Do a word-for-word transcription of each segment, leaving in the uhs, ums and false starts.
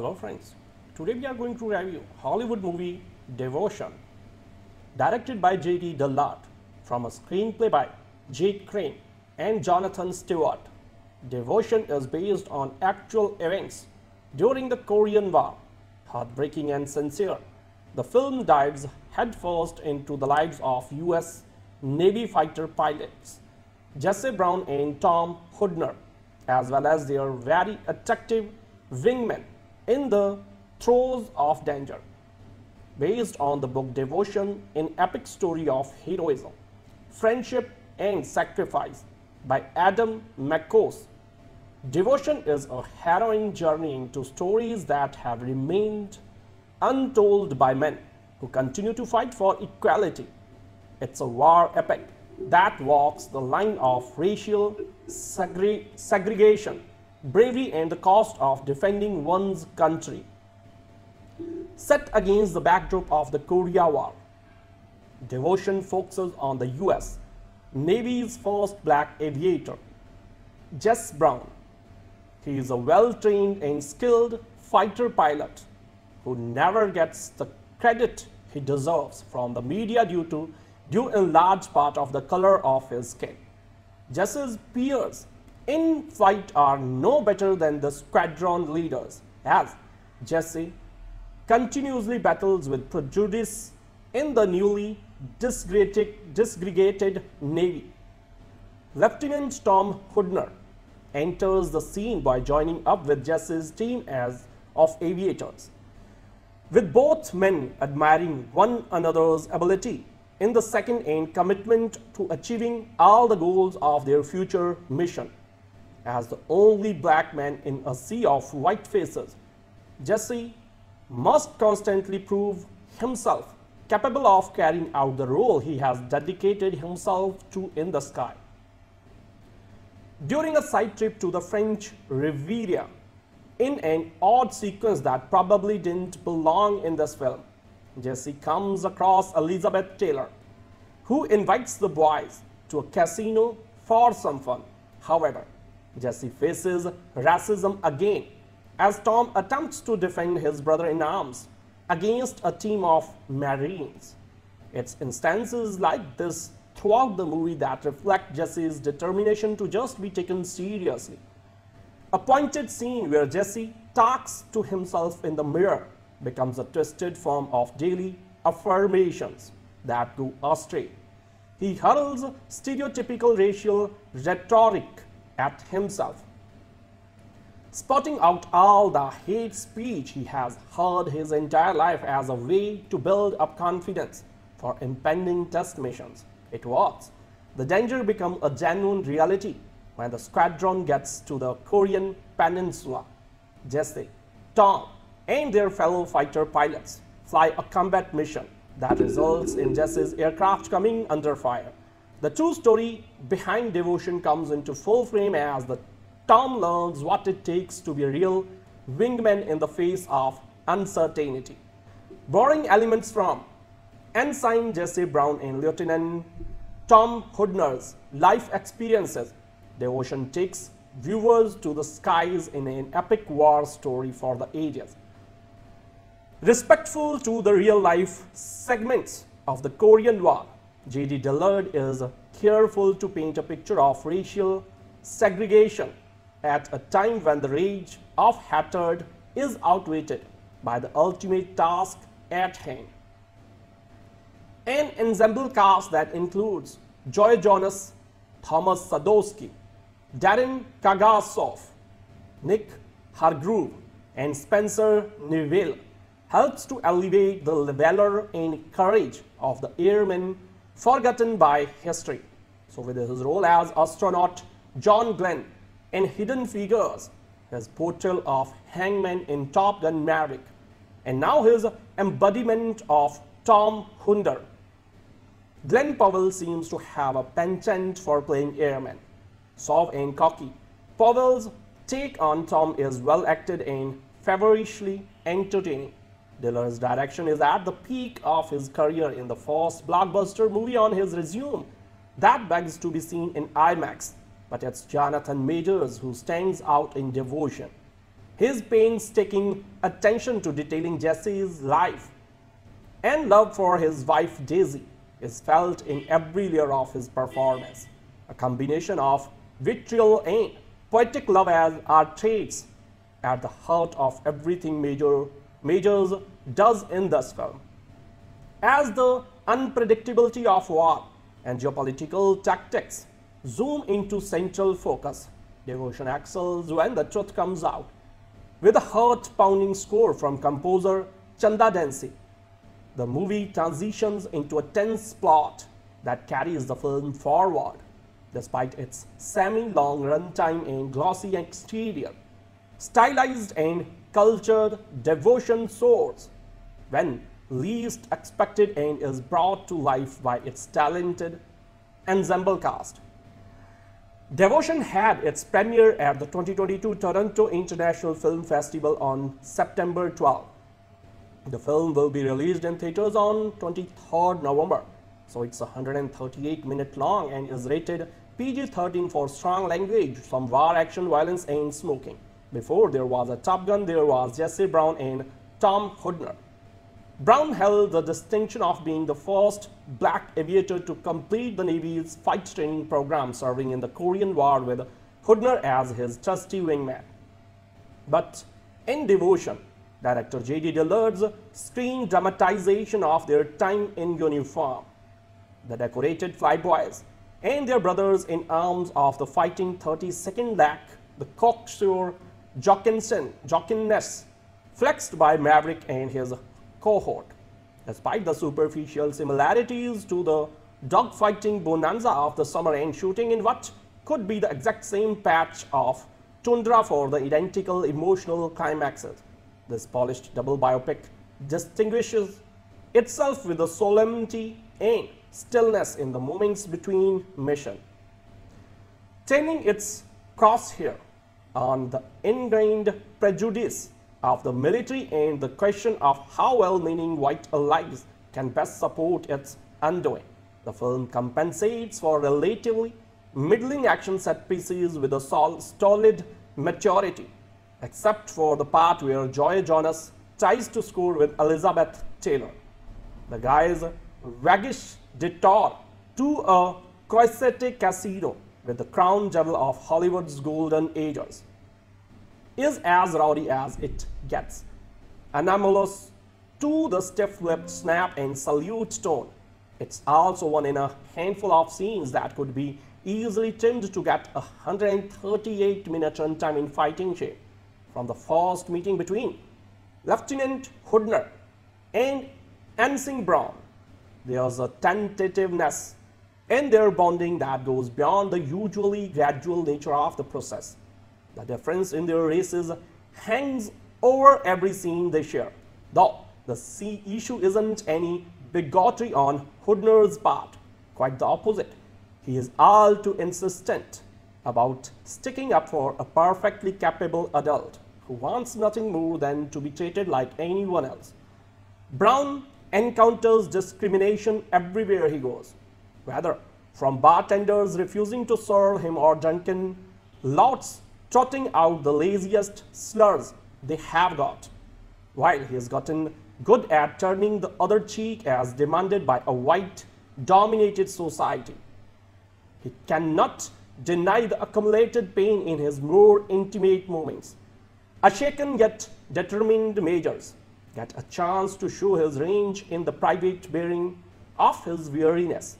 Hello friends, today we are going to review Hollywood movie Devotion, directed by J D. Dillard, from a screenplay by Jake Crane and Jonathan Stewart. Devotion is based on actual events during the Korean War. Heartbreaking and sincere, the film dives headfirst into the lives of U S Navy fighter pilots Jesse Brown and Tom Hudner, as well as their very attractive wingmen in the throes of danger. Based on the book Devotion, an epic story of heroism, friendship and sacrifice by Adam Makos, Devotion is a harrowing journey into stories that have remained untold by men who continue to fight for equality. It's a war epic that walks the line of racial segre segregation, bravery and the cost of defending one's country. Set against the backdrop of the Korean War, Devotion focuses on the U S Navy's first black aviator, Jess Brown. He is a well-trained and skilled fighter pilot who never gets the credit he deserves from the media due to due in large part of the color of his skin. Jess's peers in flight are no better than the squadron leaders, as Jesse continuously battles with prejudice in the newly disgregated, disgregated Navy. Lieutenant Tom Hudner enters the scene by joining up with Jesse's team as of aviators, with both men admiring one another's ability in the second and commitment to achieving all the goals of their future mission. As the only black man in a sea of white faces, Jesse must constantly prove himself capable of carrying out the role he has dedicated himself to in the sky. During a side trip to the French Riviera, in an odd sequence that probably didn't belong in this film, Jesse comes across Elizabeth Taylor, who invites the boys to a casino for some fun. However, Jesse faces racism again as Tom attempts to defend his brother in arms against a team of Marines. It's instances like this throughout the movie that reflect Jesse's determination to just be taken seriously. A pointed scene where Jesse talks to himself in the mirror becomes a twisted form of daily affirmations that go astray. He hurls stereotypical racial rhetoric at himself, spotting out all the hate speech he has heard his entire life as a way to build up confidence for impending test missions. It was. The danger becomes a genuine reality when the squadron gets to the Korean peninsula. Jesse, Tom, and their fellow fighter pilots fly a combat mission that results in Jesse's aircraft coming under fire. The true story behind Devotion comes into full frame as the Tom learns what it takes to be a real wingman in the face of uncertainty. Borrowing elements from Ensign Jesse Brown and Lieutenant Tom Hudner's life experiences, Devotion takes viewers to the skies in an epic war story for the ages. Respectful to the real-life segments of the Korean War, J D. Dillard is careful to paint a picture of racial segregation at a time when the rage of hatred is outweighed by the ultimate task at hand. An ensemble cast that includes Joe Jonas, Thomas Sadoski, Darren Kagasov, Nick Hargrove, and Spencer Neville helps to elevate the valor and courage of the airmen forgotten by history. So with his role as astronaut John Glenn in Hidden Figures, his portrayal of Hangman in Top Gun Maverick, and now his embodiment of Tom Hudner, Glenn Powell seems to have a penchant for playing airmen. Suave and cocky, Powell's take on Tom is well acted and feverishly entertaining. Dillard's direction is at the peak of his career in the first blockbuster movie on his resume that begs to be seen in IMAX. But it's Jonathan Majors who stands out in Devotion. his painstaking attention to detailing Jesse's life and love for his wife Daisy is felt in every layer of his performance. A combination of vitriol and poetic love as are traits at the heart of everything Major, Majors does in this film. As the unpredictability of war and geopolitical tactics zoom into central focus, devotion excels when the truth comes out, with a heart-pounding score from composer Chanda Dancy. The movie transitions into a tense plot that carries the film forward, despite its semi-long runtime and glossy exterior. Stylized and cultured devotion soars when least expected and is brought to life by its talented ensemble cast. Devotion had its premiere at the twenty twenty-two Toronto International Film Festival on September twelfth. The film will be released in theaters on the twenty-third of November. So it's one hundred thirty-eight minutes long and is rated P G thirteen for strong language, some war, action, violence and smoking. Before there was a Top Gun, there was Jesse Brown and Tom Hudner. Brown held the distinction of being the first black aviator to complete the Navy's fight training program, serving in the Korean War with Hudner as his trusty wingman. But in Devotion, director J D Dillard's screen dramatization of their time in uniform, the decorated flyboys and their brothers in arms of the fighting thirty-second Lac, the cocksure Jockinson, Jockiness, flexed by Maverick and his cohort. Despite the superficial similarities to the dogfighting bonanza of the summer and shooting in what could be the exact same patch of tundra for the identical emotional climaxes, this polished double biopic distinguishes itself with the solemnity and stillness in the moments between mission, turning its crosshair on the ingrained prejudice of the military and the question of how well-meaning white allies can best support its undoing. The film compensates for relatively middling action set pieces with a solid maturity, except for the part where Joe Jonas tries to score with Elizabeth Taylor. The guy's waggish detour to a Quonset casino with the crown jewel of Hollywood's golden ages is as rowdy as it gets, anomalous to the stiff-lipped snap and salute tone. It's also one in a handful of scenes that could be easily trimmed to get a one hundred thirty-eight minute runtime in fighting shape. From the first meeting between Lieutenant Hudner and Ensign Brown, there's a tentativeness in their bonding that goes beyond the usually gradual nature of the process. The difference in their races hangs over every scene they share, though the sea issue isn't any bigotry on Hudner's part. Quite the opposite. He is all too insistent about sticking up for a perfectly capable adult who wants nothing more than to be treated like anyone else. Brown encounters discrimination everywhere he goes, whether from bartenders refusing to serve him or drunken louts trotting out the laziest slurs they have got. While he has gotten good at turning the other cheek as demanded by a white-dominated society, he cannot deny the accumulated pain in his more intimate moments. A shaken yet determined Majors get a chance to show his range in the private bearing of his weariness,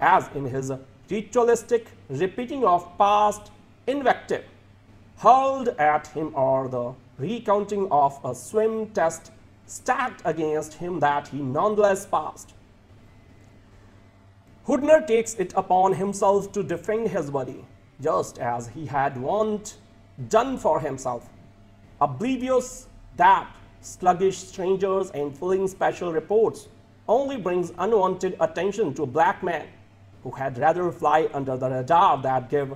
as in his ritualistic repeating of past invective hurled at him, or the recounting of a swim test stacked against him that he nonetheless passed. Hudner takes it upon himself to defend his buddy, just as he had once done for himself, oblivious that sluggish strangers and filling special reports only brings unwanted attention to a black man who had rather fly under the radar that gave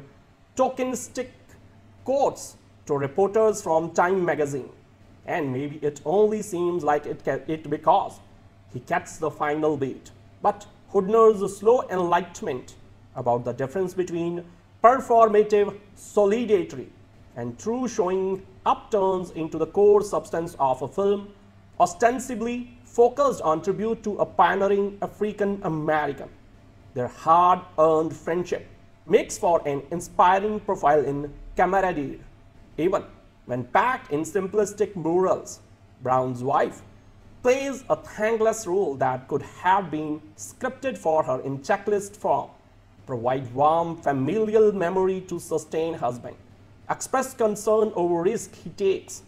tokenistic quotes to reporters from Time magazine. And maybe it only seems like it, it because he gets the final beat. But Hudner's slow enlightenment about the difference between performative solidarity and true showing upturns into the core substance of a film, ostensibly focused on tribute to a pioneering African American. Their hard-earned friendship makes for an inspiring profile in camaraderie. Even when packed in simplistic murals, Brown's wife plays a thankless role that could have been scripted for her in checklist form, provide warm familial memory to sustain husband, express concern over risk he takes,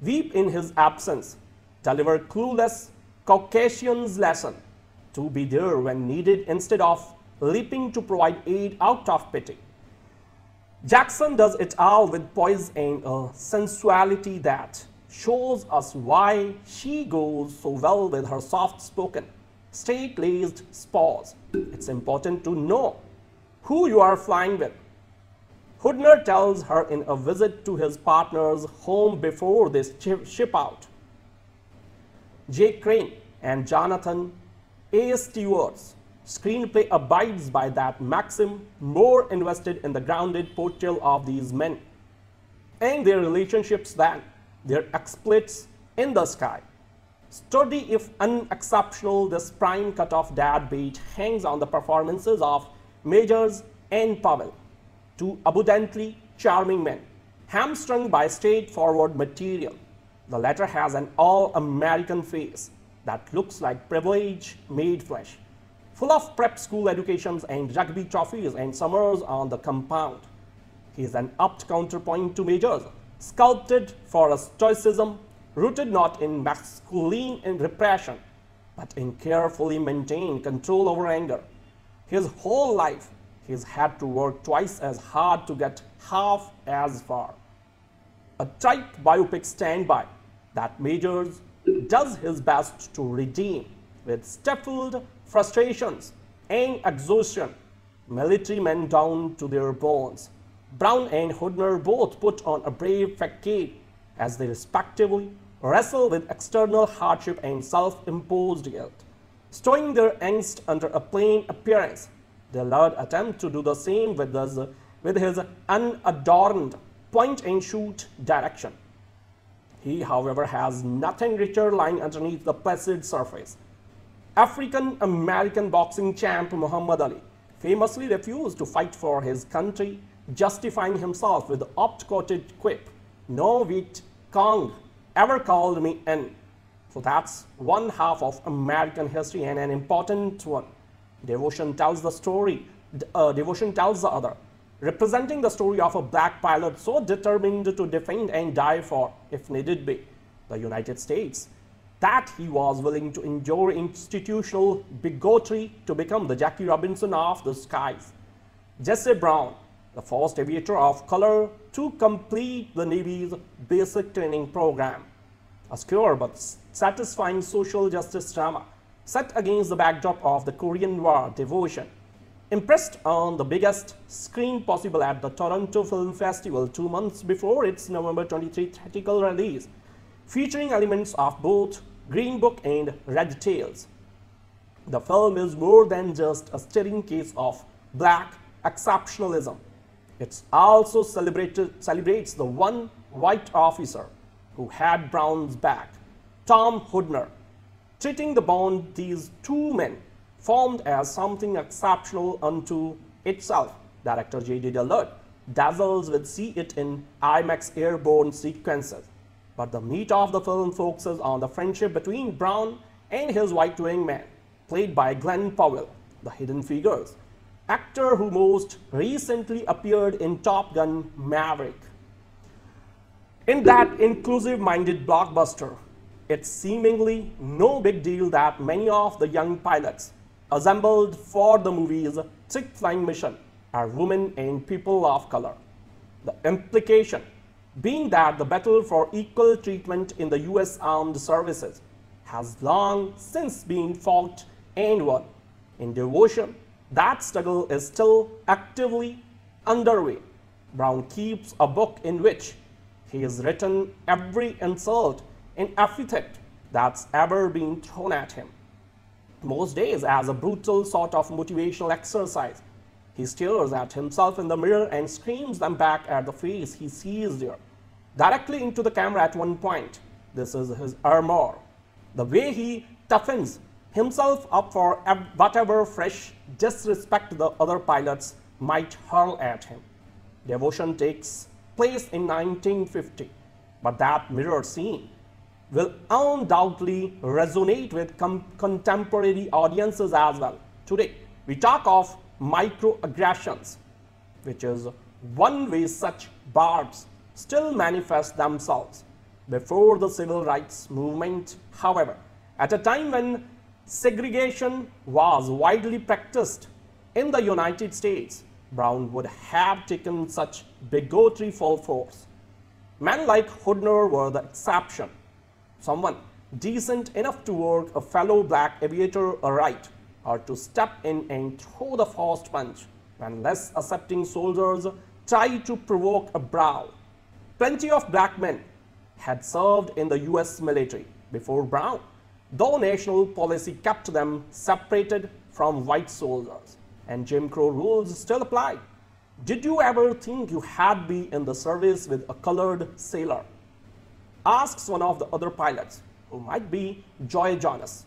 weep in his absence, deliver clueless Caucasian's lesson, to be there when needed instead of leaping to provide aid out of pity. Jackson does it all with poise and a sensuality that shows us why she goes so well with her soft-spoken, straight-laced spouse. It's important to know who you are flying with. Hudner tells her in a visit to his partner's home before they ship out. Jake Crane and Jonathan Stewart's screenplay abides by that maxim, more invested in the grounded portrayal of these men and their relationships than their exploits in the sky. Sturdy if unexceptional, this prime cutoff deadbeat hangs on the performances of Majors and Powell, two abundantly charming men, hamstrung by straightforward material. The latter has an all-American face that looks like privilege made flesh, full of prep school educations and rugby trophies and summers on the compound. He is an apt counterpoint to Majors, sculpted for a stoicism rooted not in masculine and repression, but in carefully maintained control over anger. His whole life, he's had to work twice as hard to get half as far. A trite biopic standby that Majors does his best to redeem with stifled frustrations and exhaustion, military men down to their bones. Brown and Hudner both put on a brave facade as they respectively wrestle with external hardship and self-imposed guilt. Stowing their angst under a plain appearance, Dillard attempts to do the same with his, with his unadorned point-and-shoot direction. He, however, has nothing richer lying underneath the placid surface. African-American boxing champ Muhammad Ali famously refused to fight for his country, justifying himself with the oft-quoted quip, "No wit Kong ever called me in." So that's one half of American history, and an important one. Devotion tells the story, uh, devotion tells the other, representing the story of a black pilot so determined to defend and die for, if needed be, the United States, that he was willing to endure institutional bigotry to become the Jackie Robinson of the skies. Jesse Brown, the first aviator of color to complete the Navy's basic training program, a obscure but satisfying social justice drama set against the backdrop of the Korean War, Devotion impressed on the biggest screen possible at the Toronto Film Festival two months before its November twenty-third theatrical release, featuring elements of both Green Book and Red Tails. The film is more than just a stirring case of black exceptionalism. It also celebrated, celebrates the one white officer who had Brown's back, Tom Hudner, treating the bond these two men formed as something exceptional unto itself. Director J D Dillard dazzles with see it in IMAX airborne sequences. But the meat of the film focuses on the friendship between Brown and his white wingman, played by Glenn Powell, the hidden figures, actor who most recently appeared in Top Gun Maverick. In that inclusive-minded blockbuster, it's seemingly no big deal that many of the young pilots assembled for the movie's trick flying mission are women and people of color. The implication being that the battle for equal treatment in the U S Armed Services has long since been fought and won. In Devotion, that struggle is still actively underway. Brown keeps a book in which he has written every insult and epithet that's ever been thrown at him. Most days, as a brutal sort of motivational exercise, he stares at himself in the mirror and screams them back at the face he sees there. directly into the camera at one point. This is his armor, the way he toughens himself up for whatever fresh disrespect the other pilots might hurl at him. Devotion takes place in nineteen fifty, but that mirror scene will undoubtedly resonate with contemporary audiences as well. Today, we talk of microaggressions, which is one way such barbs still manifest themselves. Before the civil rights movement, however, at a time when segregation was widely practiced in the United States, Brown would have taken such bigotry full force. Men like Hudner were the exception. Someone decent enough to work a fellow black aviator aright, or to step in and throw the first punch when less accepting soldiers try to provoke a brawl. Plenty of black men had served in the U S military before Brown, though national policy kept them separated from white soldiers, and Jim Crow rules still apply. Did you ever think you had been in the service with a colored sailor? Asks one of the other pilots, who might be Joe Jonas.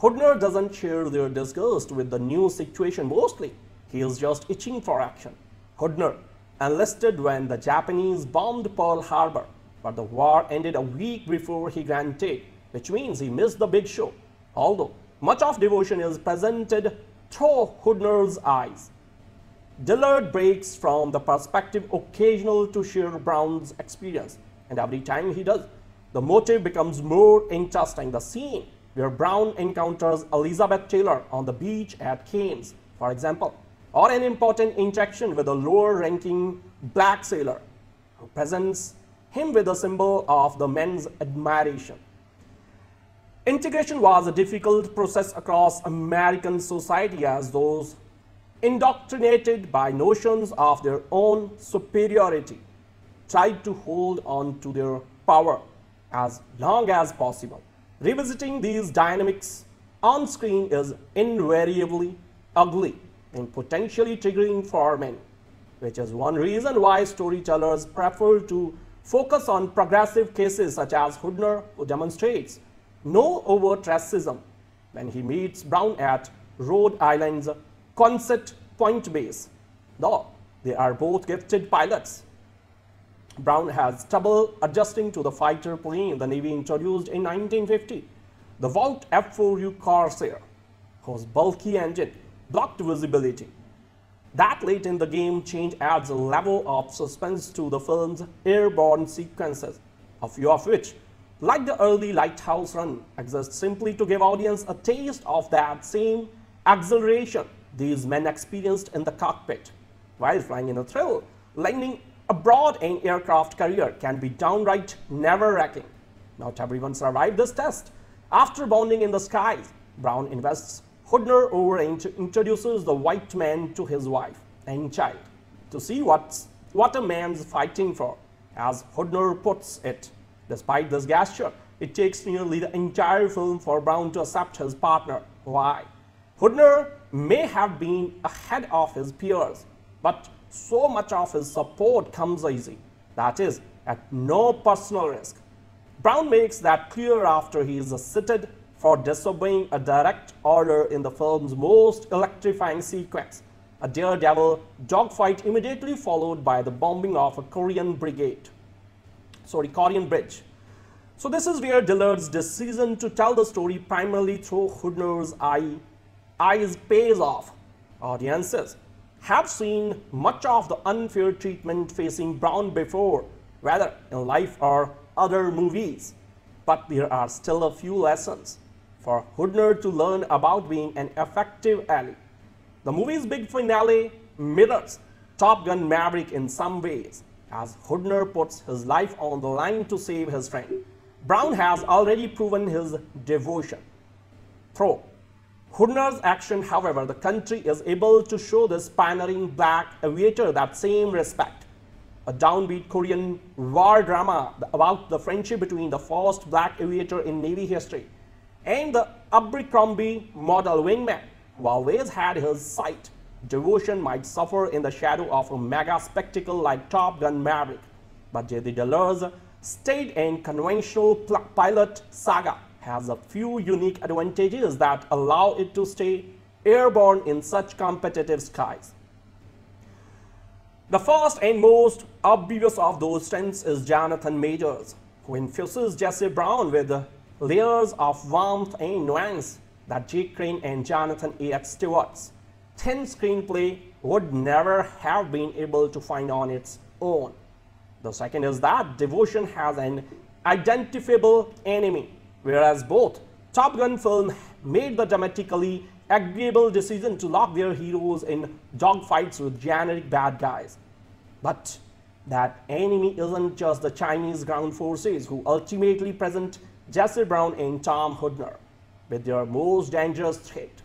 Hudner doesn't share their disgust with the new situation mostly. He is just itching for action. Hudner enlisted when the Japanese bombed Pearl Harbor, but the war ended a week before he granted, which means he missed the big show. Although much of devotion is presented through Hudner's eyes, Dillard breaks from the perspective occasional to share Brown's experience, and every time he does, the motive becomes more interesting. The scene where Brown encounters Elizabeth Taylor on the beach at Keynes, for example, or an important interaction with a lower-ranking black sailor, who presents him with a symbol of the men's admiration. Integration was a difficult process across American society, as those indoctrinated by notions of their own superiority tried to hold on to their power as long as possible. Revisiting these dynamics on screen is invariably ugly and potentially triggering for many, which is one reason why storytellers prefer to focus on progressive cases such as Hudner, who demonstrates no overt racism when he meets Brown at Rhode Island's Quonset Point base, though they are both gifted pilots. Brown has trouble adjusting to the fighter plane the Navy introduced in nineteen fifty, the Vought F four U Corsair, whose bulky engine blocked visibility. That late in the game change adds a level of suspense to the film's airborne sequences, a few of which, like the early Lighthouse Run, exist simply to give audience a taste of that same exhilaration these men experienced in the cockpit while flying in a thrill. Landing abroad in aircraft career can be downright nerve-wracking. Not everyone survived this test. After bonding in the skies, Brown invests Hudner over and introduces the white man to his wife and child to see what's, what a man's fighting for, as Hudner puts it. Despite this gesture, it takes nearly the entire film for Brown to accept his partner. Why? Hudner may have been ahead of his peers, but so much of his support comes easy, that is, at no personal risk. Brown makes that clear after he is cited for disobeying a direct order in the film's most electrifying sequence, a daredevil dogfight immediately followed by the bombing of a Korean brigade. Sorry, Korean Bridge. So this is where Dillard's decision to tell the story primarily through Hudner's eye, eyes pays off. Audiences have seen much of the unfair treatment facing Brown before, whether in Life or other movies, but there are still a few lessons for Hudner to learn about being an effective ally. The movie's big finale mirrors Top Gun Maverick in some ways, as Hudner puts his life on the line to save his friend. Brown has already proven his devotion. Through Hudner's action, however, the country is able to show this pioneering black aviator that same respect. A downbeat Korean War drama about the friendship between the first black aviator in Navy history and the Abercrombie model wingman, who always had his sight. Devotion might suffer in the shadow of a mega spectacle like Top Gun Maverick, but J D. Dillard's state and conventional pilot saga has a few unique advantages that allow it to stay airborne in such competitive skies. The first and most obvious of those strengths is Jonathan Majors, who infuses Jesse Brown with layers of warmth and nuance that Jake Crane and Jonathan A H Stewart's thin screenplay would never have been able to find on its own. The second is that Devotion has an identifiable enemy, whereas both Top Gun films made the dramatically agreeable decision to lock their heroes in dogfights with generic bad guys. But that enemy isn't just the Chinese ground forces, who ultimately present Jesse Brown and Tom Hudner with their most dangerous threat.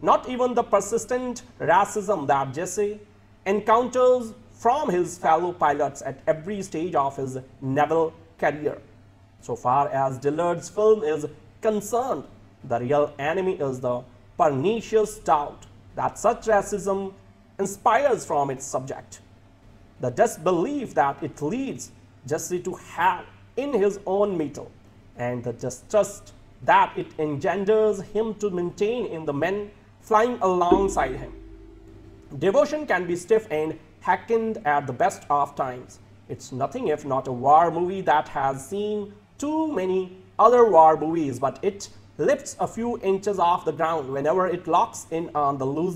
Not even the persistent racism that Jesse encounters from his fellow pilots at every stage of his naval career. So far as Dillard's film is concerned, the real enemy is the pernicious doubt that such racism inspires from its subject. The disbelief that it leads Jesse to have in his own mettle, and the distrust that it engenders him to maintain in the men flying alongside him. Devotion can be stiff and hackened at the best of times. It's nothing if not a war movie that has seen too many other war movies, but it lifts a few inches off the ground whenever it locks in on the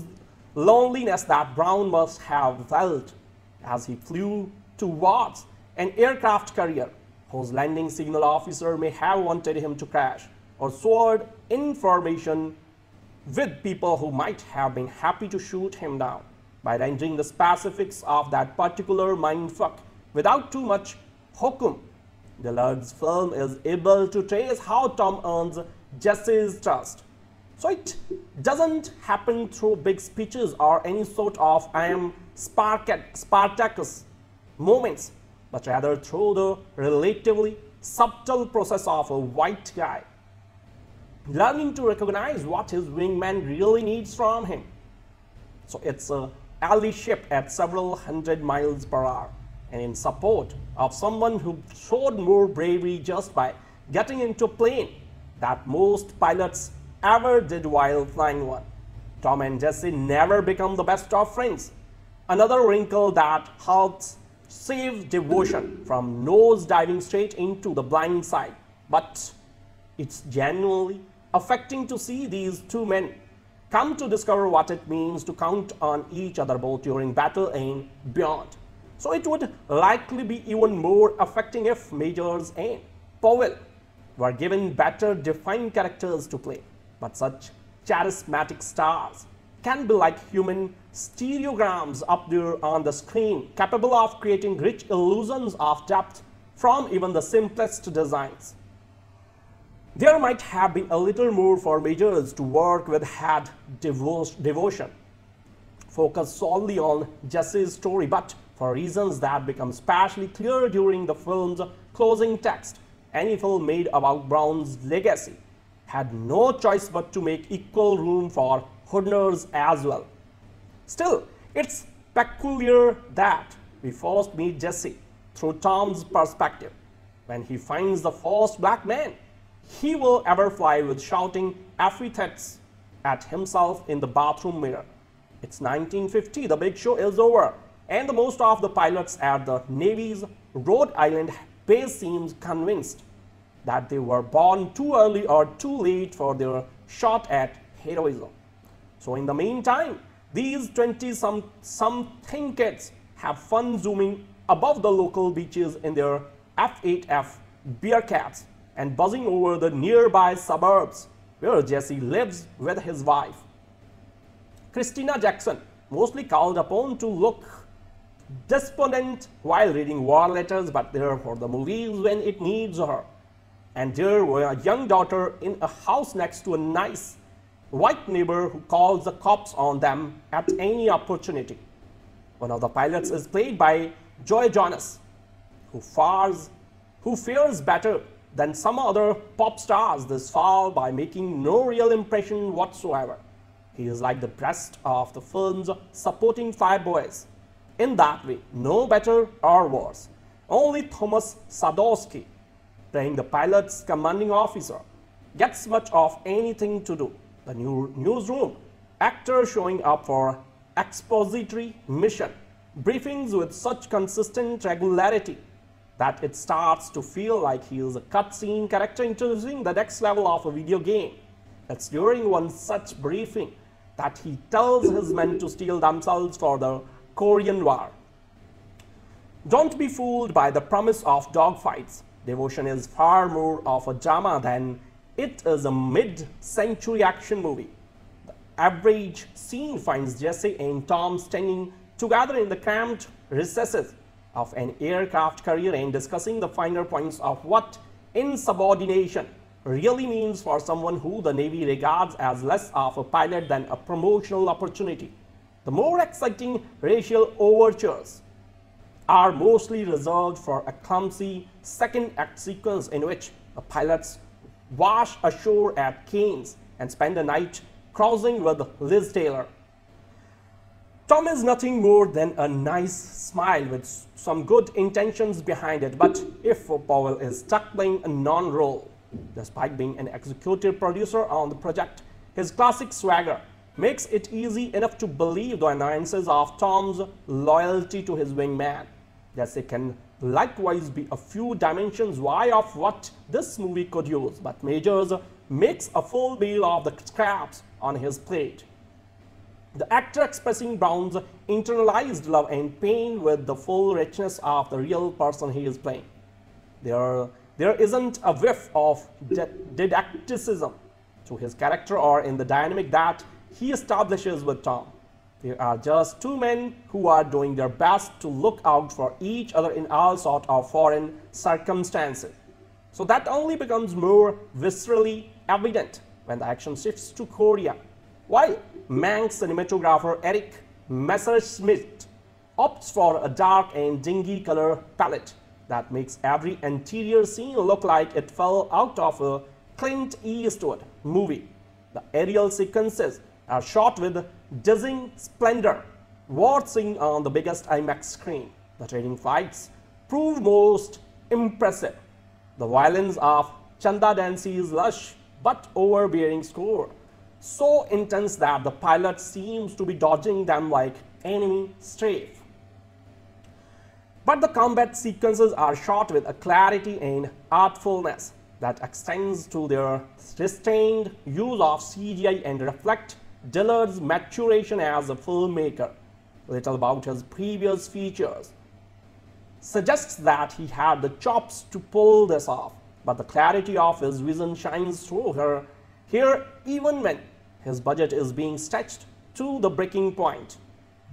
loneliness that Brown must have felt as he flew towards an aircraft carrier whose landing signal officer may have wanted him to crash, or soared in formation with people who might have been happy to shoot him down. By rendering the specifics of that particular mindfuck without too much hokum, Dillard's film is able to trace how Tom earns Jesse's trust. So it doesn't happen through big speeches or any sort of I am Spartacus moments, but rather through the relatively subtle process of a white guy learning to recognize what his wingman really needs from him. So it's a ally ship at several hundred miles per hour, and in support of someone who showed more bravery just by getting into a plane that most pilots ever did while flying one. Tom and Jesse never become the best of friends, another wrinkle that helps save Devotion from nose diving straight into the blind side. But it's genuinely affecting to see these two men come to discover what it means to count on each other both during battle and beyond. So it would likely be even more affecting if Majors and Powell were given better defined characters to play. But such charismatic stars can be like human stereograms up there on the screen, capable of creating rich illusions of depth from even the simplest designs. There might have been a little more for Majors to work with had Devotion focused solely on Jesse's story, but for reasons that become especially clear during the film's closing text, any film made about Brown's legacy had no choice but to make equal room for Hudner's as well. Still, it's peculiar that we first meet Jesse through Tom's perspective, when he finds the first black man he will ever fly with shouting epithets at himself in the bathroom mirror. It's nineteen fifty, the big show is over, and the most of the pilots at the Navy's Rhode Island base seems convinced that they were born too early or too late for their shot at heroism. So in the meantime, these twenty-something kids have fun zooming above the local beaches in their F eight F Bearcats and buzzing over the nearby suburbs where Jesse lives with his wife, Christina Jackson, mostly called upon to look despondent while reading war letters, but there for the movies when it needs her. And there were a young daughter in a house next to a nice white neighbor who calls the cops on them at any opportunity. One of the pilots is played by Joe Jonas, who fares, who fares better than some other pop stars this fall by making no real impression whatsoever. He is like the rest of the film's supporting five boys, in that way, no better or worse, Only Thomas Sadoski, playing the pilot's commanding officer, gets much of anything to do. The new newsroom actor showing up for expository mission briefings with such consistent regularity that it starts to feel like he is a cutscene character introducing the next level of a video game. It's during one such briefing that he tells his men to steel themselves for the Korean War. Don't be fooled by the promise of dogfights. Devotion is far more of a drama than it is a mid-century action movie. The average scene finds Jesse and Tom standing together in the cramped recesses of an aircraft carrier and discussing the finer points of what insubordination really means for someone who the Navy regards as less of a pilot than a promotional opportunity. The more exciting racial overtures are mostly reserved for a clumsy second act sequence in which the pilots wash ashore at Keynes and spend the night crossing with Liz Taylor. Tom is nothing more than a nice smile with some good intentions behind it, but if Powell is stuck playing a non-role. Despite being an executive producer on the project, his classic swagger makes it easy enough to believe the annoyances of Tom's loyalty to his wingman. Jesse can likewise be a few dimensions wide of what this movie could use, but Majors makes a full meal of the scraps on his plate. The actor expressing Brown's internalized love and pain with the full richness of the real person he is playing. There, there isn't a whiff of didacticism to his character or in the dynamic that he establishes with Tom. There are just two men who are doing their best to look out for each other in all sorts of foreign circumstances. So that only becomes more viscerally evident when the action shifts to Korea. While Manx cinematographer Eric Messerschmidt opts for a dark and dingy color palette that makes every interior scene look like it fell out of a Clint Eastwood movie. The aerial sequences are shot with dizzying splendor, waltzing on the biggest IMAX screen. The training fights prove most impressive. The violins of Chanda Dancy's lush but overbearing score, so intense that the pilot seems to be dodging them like enemy strafe. But the combat sequences are shot with a clarity and artfulness that extends to their sustained use of C G I and reflect Dillard's maturation as a filmmaker. Little about his previous features suggests that he had the chops to pull this off, but the clarity of his vision shines through her here even when his budget is being stretched to the breaking point.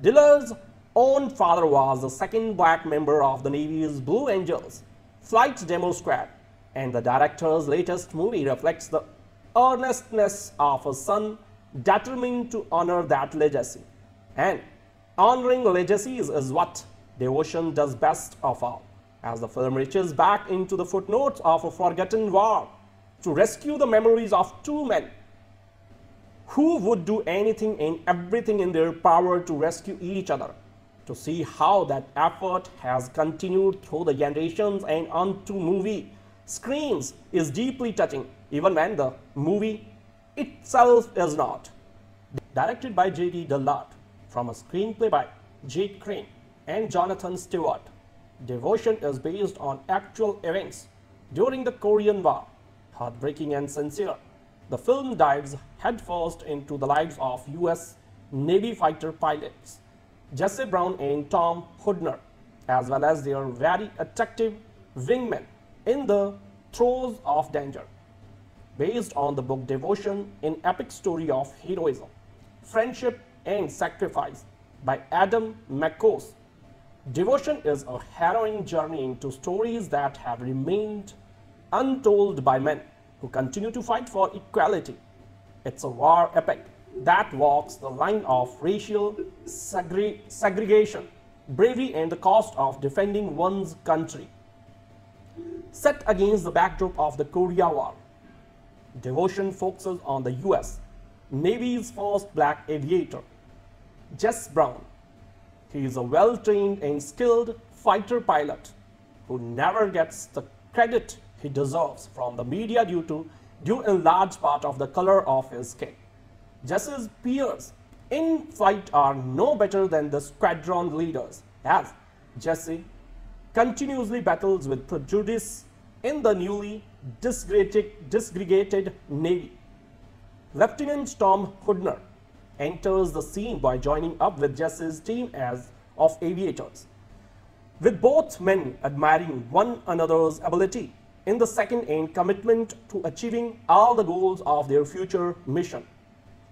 Dillard's own father was the second black member of the Navy's Blue Angels flight demo squad, and the director's latest movie reflects the earnestness of a son determined to honor that legacy. And honoring legacies is what Devotion does best of all, as the film reaches back into the footnotes of a forgotten war to rescue the memories of two men who would do anything and everything in their power to rescue each other. To see how that effort has continued through the generations and onto movie screens is deeply touching, even when the movie itself is not. Directed by J D Dillard, from a screenplay by Jake Crane and Jonathan Stewart, Devotion is based on actual events during the Korean War. Heartbreaking and sincere, the film dives headfirst into the lives of U S Navy fighter pilots Jesse Brown and Tom Hudner, as well as their very attractive wingmen in the throes of danger. Based on the book Devotion, an epic story of heroism, friendship and sacrifice by Adam Makos, Devotion is a harrowing journey into stories that have remained untold by men who continue to fight for equality. It's a war epic that walks the line of racial segre segregation, bravery and the cost of defending one's country. Set against the backdrop of the Korea War, Devotion focuses on the U S Navy's first black aviator, Jess Brown. He is a well-trained and skilled fighter pilot who never gets the credit he deserves from the media due to due in large part of the color of his skin. Jesse's peers in flight are no better than the squadron leaders, as Jesse continuously battles with prejudice in the newly disgregated, disgregated Navy. Lieutenant Tom Hudner enters the scene by joining up with Jesse's team as of aviators, with both men admiring one another's ability in the second and commitment to achieving all the goals of their future mission.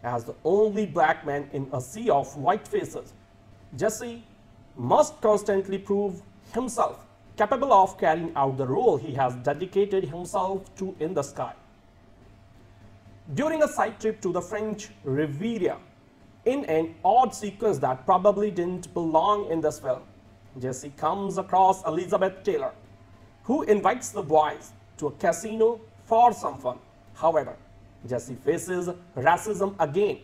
As the only black man in a sea of white faces, Jesse must constantly prove himself capable of carrying out the role he has dedicated himself to in the sky. During a side trip to the French Riviera, in an odd sequence that probably didn't belong in this film, Jesse comes across Elizabeth Taylor, who invites the boys to a casino for some fun. However, Jesse faces racism again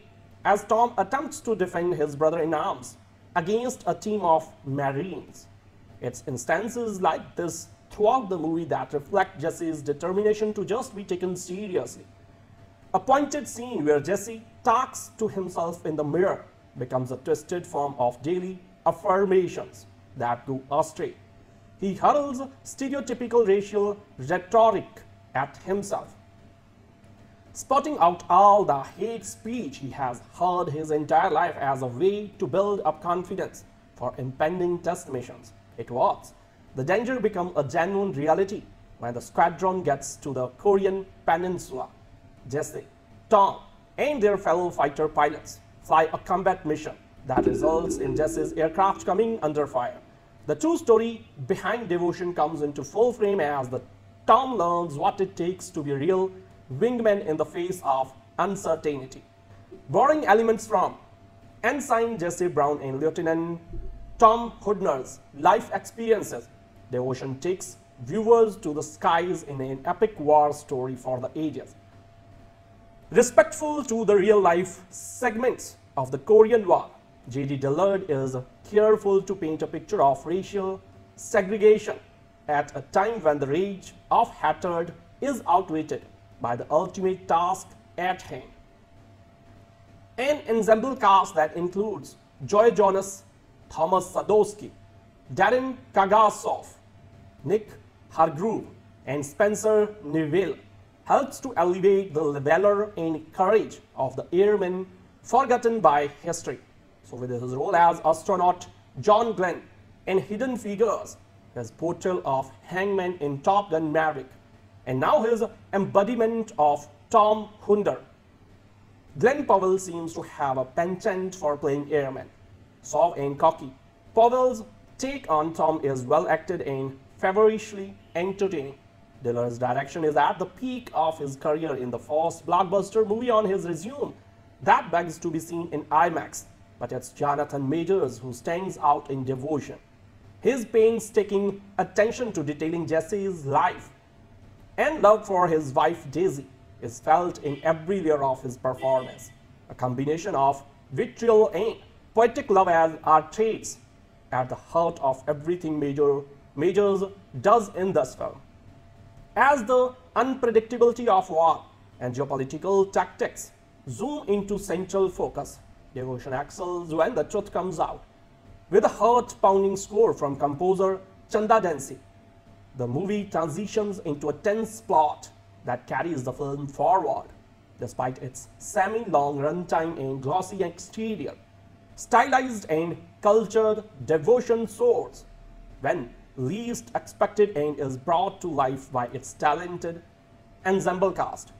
as Tom attempts to defend his brother in arms against a team of Marines. It's instances like this throughout the movie that reflect Jesse's determination to just be taken seriously. A pointed scene where Jesse talks to himself in the mirror becomes a twisted form of daily affirmations that go astray. He hurls stereotypical racial rhetoric at himself, spotting out all the hate speech he has heard his entire life as a way to build up confidence for impending test missions. It was the danger become a genuine reality when the squadron gets to the Korean peninsula. Jesse, Tom, and their fellow fighter pilots fly a combat mission that results in Jesse's aircraft coming under fire. The true story behind devotion comes into full frame as the Tom learns what it takes to be a real wingman in the face of uncertainty. Borrowing elements from Ensign Jesse Brown and Lieutenant Tom Hudner's life experiences, Devotion takes viewers to the skies in an epic war story for the ages. Respectful to the real-life segments of the Korean War, J D. Dillard is careful to paint a picture of racial segregation at a time when the rage of hatred is outweighed by the ultimate task at hand. An ensemble cast that includes Joe Jonas, Thomas Sadoski, Darren Kagasov, Nick Hargrove, and Spencer Neville helps to elevate the valor and courage of the airmen forgotten by history. So with his role as astronaut John Glenn in Hidden Figures, his portrayal of Hangman in Top Gun Maverick, and now his embodiment of Tom Hudner, Glenn Powell seems to have a penchant for playing airmen, soft and cocky. Powell's take on Tom is well acted and feverishly entertaining. Dillard's direction is at the peak of his career in the first blockbuster movie on his resume that begs to be seen in IMAX, but it's Jonathan Majors who stands out in Devotion. His painstaking attention to detailing Jesse's life and love for his wife Daisy is felt in every layer of his performance. A combination of vitriol and poetic love as are traits at the heart of everything Major, Majors does in this film. As the unpredictability of war and geopolitical tactics zoom into central focus, Devotion excels when the truth comes out. With a heart-pounding score from composer Chanda Dancy, the movie transitions into a tense plot that carries the film forward. Despite its semi-long runtime and glossy exterior, stylized and cultured, Devotion soars when least expected and is brought to life by its talented ensemble cast.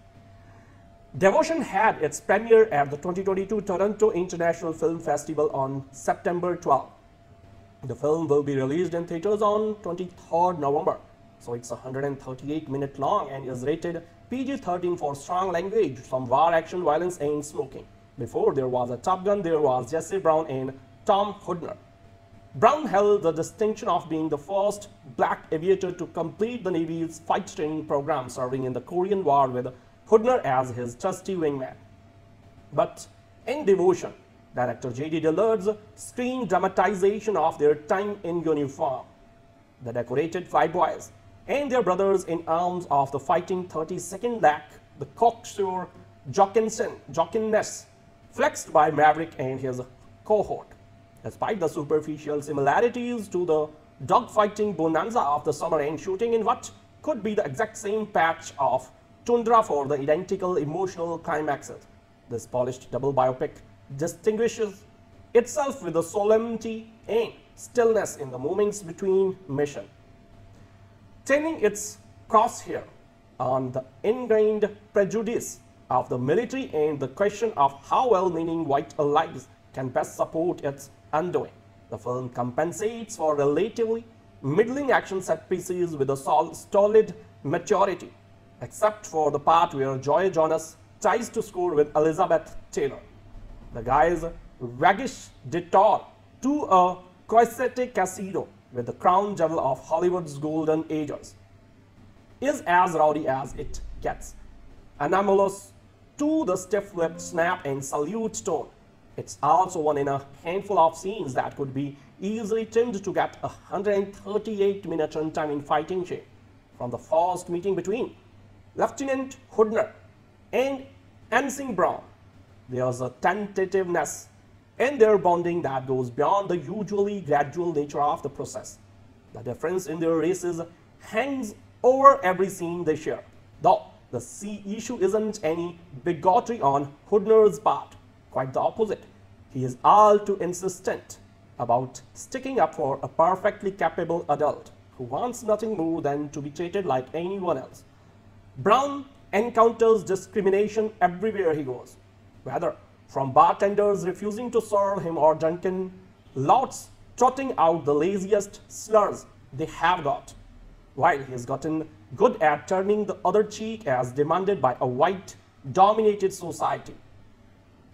Devotion had its premiere at the twenty twenty-two Toronto International Film Festival on September twelfth. The film will be released in theaters on the twenty-third of November. So it's one hundred thirty-eight minutes long and is rated P G thirteen for strong language, some war, action, violence, and smoking. Before there was a Top Gun, there was Jesse Brown and Tom Hudner. Brown held the distinction of being the first black aviator to complete the Navy's flight training program, serving in the Korean War with Hudner as his trusty wingman. But in Devotion, director J D Dillard's screen dramatization of their time in uniform the decorated flight boys, and their brothers in arms of the fighting thirty-second Lac, the cocksure Jockinson, Jockenness, flexed by Maverick and his cohort. Despite the superficial similarities to the dogfighting bonanza of the summer and shooting in what could be the exact same patch of tundra for the identical emotional climaxes, this polished double biopic distinguishes itself with the solemnity and stillness in the moments between mission, turning its crosshair on the ingrained prejudice of the military and the question of how well-meaning white allies can best support its undoing. The film compensates for relatively middling action set pieces with a sol stolid maturity, except for the part where Joe Jonas tries to score with Elizabeth Taylor. The guy's waggish detour to a Quonset casino with the crown jewel of Hollywood's golden ages is as rowdy as it gets, anomalous to the stiff-lipped snap and salute tone. It's also one in a handful of scenes that could be easily trimmed to get a one hundred thirty-eight minute runtime in fighting shape, from the first meeting between Lieutenant Hudner and Ensign Brown. There's a tentativeness in their bonding that goes beyond the usually gradual nature of the process. The difference in their races hangs over every scene they share, though the sea issue isn't any bigotry on Hudner's part. Quite the opposite. He is all too insistent about sticking up for a perfectly capable adult who wants nothing more than to be treated like anyone else. Brown encounters discrimination everywhere he goes, whether from bartenders refusing to serve him or drunken louts trotting out the laziest slurs they have got. While he has gotten good at turning the other cheek as demanded by a white-dominated society,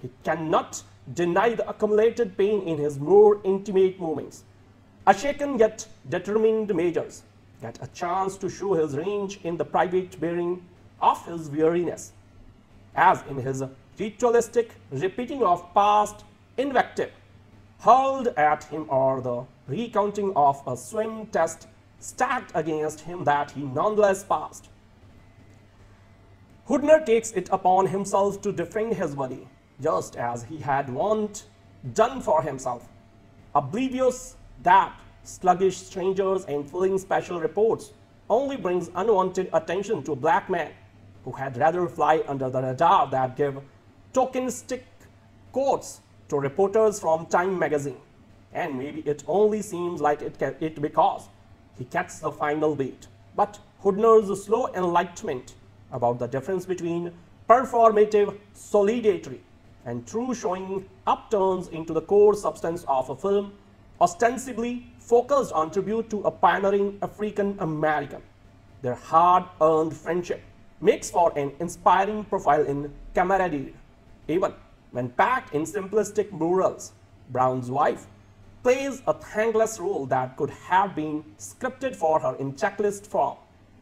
he cannot deny the accumulated pain in his more intimate moments. A shaken yet determined Majors get a chance to show his range in the private bearing of his weariness, as in his ritualistic repeating of past invective hurled at him or the recounting of a swim test stacked against him that he nonetheless passed. Hudner takes it upon himself to defend his buddy, just as he had once done for himself, oblivious that sluggish strangers and filling special reports only brings unwanted attention to a black man who had rather fly under the radar that give tokenistic quotes to reporters from Time magazine. And maybe it only seems like it, it because he gets the final beat, but Hudner's slow enlightenment about the difference between performative solidarity and true showing up turns into the core substance of a film ostensibly focused on tribute to a pioneering African American. Their hard-earned friendship makes for an inspiring profile in camaraderie, even when packed in simplistic murals. Brown's wife plays a thankless role that could have been scripted for her in checklist form,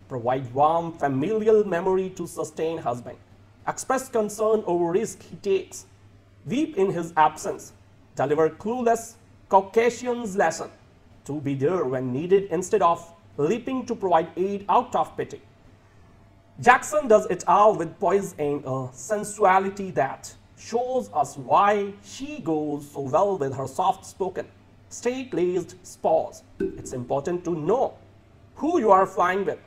provide warm familial memory to sustain husband, express concern over risk he takes, weep in his absence, deliver clueless Caucasian's lesson, to be there when needed instead of leaping to provide aid out of pity. Jackson does it all with poise and a sensuality that shows us why she goes so well with her soft-spoken, straight-laced spouse. It's important to know who you are flying with,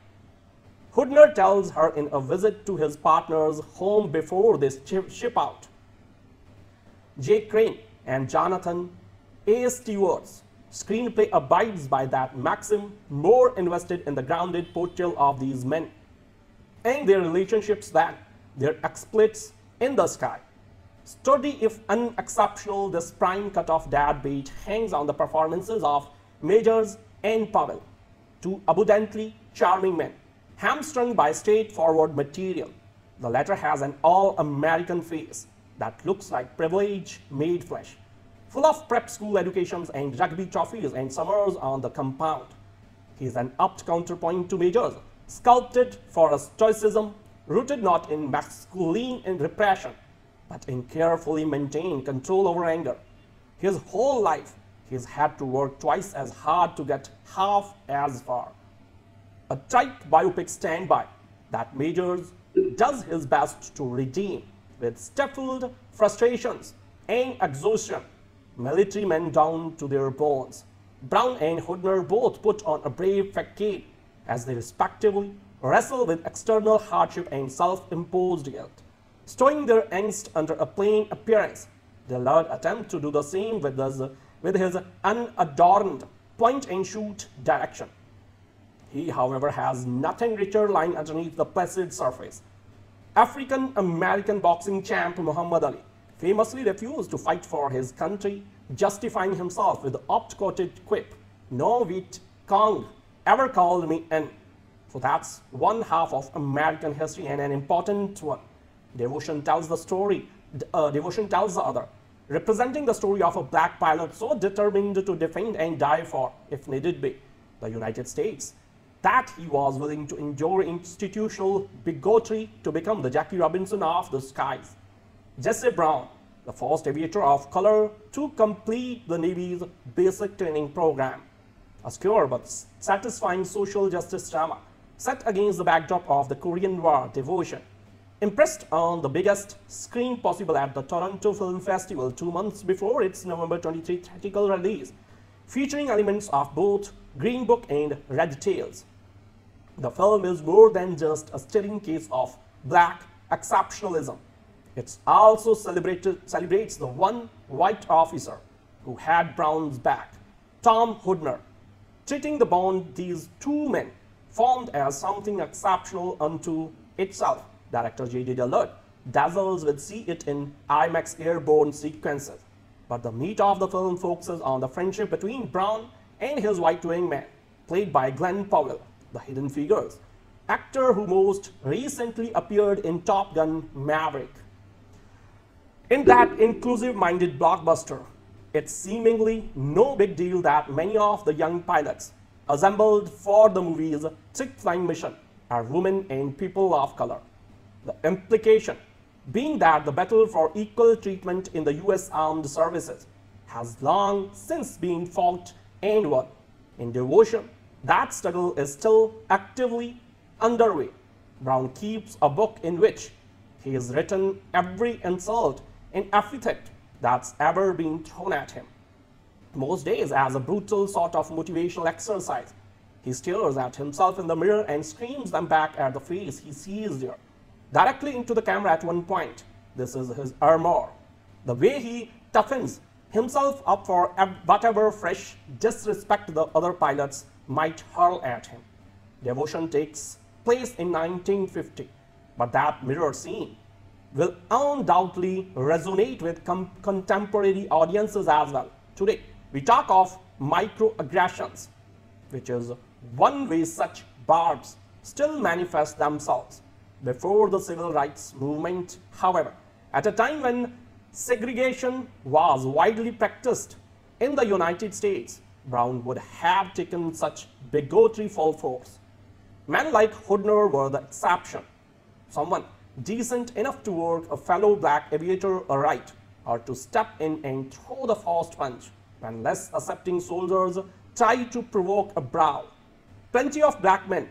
Hudner tells her in a visit to his partner's home before they ship out. Jake Crane and Jonathan A. Stewart's screenplay abides by that maxim, more invested in the grounded portrayal of these men and their relationships than their exploits in the sky. Sturdy if unexceptional, this prime cut-off deadbeat hangs on the performances of Majors and Powell, two abundantly charming men, hamstrung by straightforward material. The latter has an all-American face that looks like privilege made flesh, full of prep school educations and rugby trophies and summers on the compound. He is an apt counterpoint to Majors, sculpted for a stoicism rooted not in masculine and repression, but in carefully maintained control over anger. His whole life He's had to work twice as hard to get half as far. A tight biopic standby that Majors does his best to redeem with stifled frustrations and exhaustion, military men down to their bones. Brown and Hudner both put on a brave facade as they respectively wrestle with external hardship and self-imposed guilt. Stowing their angst under a plain appearance, Dillard attempts to do the same with his, with his unadorned point-and-shoot direction. He, however, has nothing richer lying underneath the placid surface. African-American boxing champ Muhammad Ali famously refused to fight for his country, justifying himself with the oft-quoted quip, "No wit Kong ever called me in." So that's one half of American history, and an important one. Devotion tells the story, uh, devotion tells the other, representing the story of a black pilot so determined to defend and die for, if needed be, the United States, that he was willing to endure institutional bigotry to become the Jackie Robinson of the skies. Jesse Brown, the first aviator of color to complete the Navy's basic training program, a obscure but satisfying social justice drama set against the backdrop of the Korean War, Devotion impressed on the biggest screen possible at the Toronto Film Festival two months before its November twenty-third theatrical release, featuring elements of both Green Book and Red Tails. The film is more than just a stirring case of black exceptionalism. It also celebrates the one white officer who had Brown's back, Tom Hudner, treating the bond these two men formed as something exceptional unto itself. Director J D Dillard dazzles with see it in IMAX airborne sequences, but the meat of the film focuses on the friendship between Brown and his white wingman, played by Glenn Powell, the hidden figures, actor who most recently appeared in Top Gun Maverick. In that inclusive-minded blockbuster, it's seemingly no big deal that many of the young pilots assembled for the movie's thick flying mission are women and people of color. The implication being that the battle for equal treatment in the U S Armed Services has long since been fought and won. In Devotion, that struggle is still actively underway. Brown keeps a book in which he has written every insult and epithet that's ever been thrown at him. Most days, as a brutal sort of motivational exercise, he stares at himself in the mirror and screams them back at the face he sees there, directly into the camera at one point. This is his armor, the way he toughens himself up for whatever fresh disrespect the other pilots might hurl at him. Devotion takes place in nineteen fifty, but that mirror scene will undoubtedly resonate with contemporary audiences as well. Today, we talk of microaggressions, which is one way such barbs still manifest themselves. Before the civil rights movement, however, at a time when segregation was widely practiced in the United States, Brown would have taken such bigotry full force. Men like Hudner were the exception. Someone decent enough to work a fellow black aviator aright, or to step in and throw the first punch when less accepting soldiers try to provoke a brawl. Plenty of black men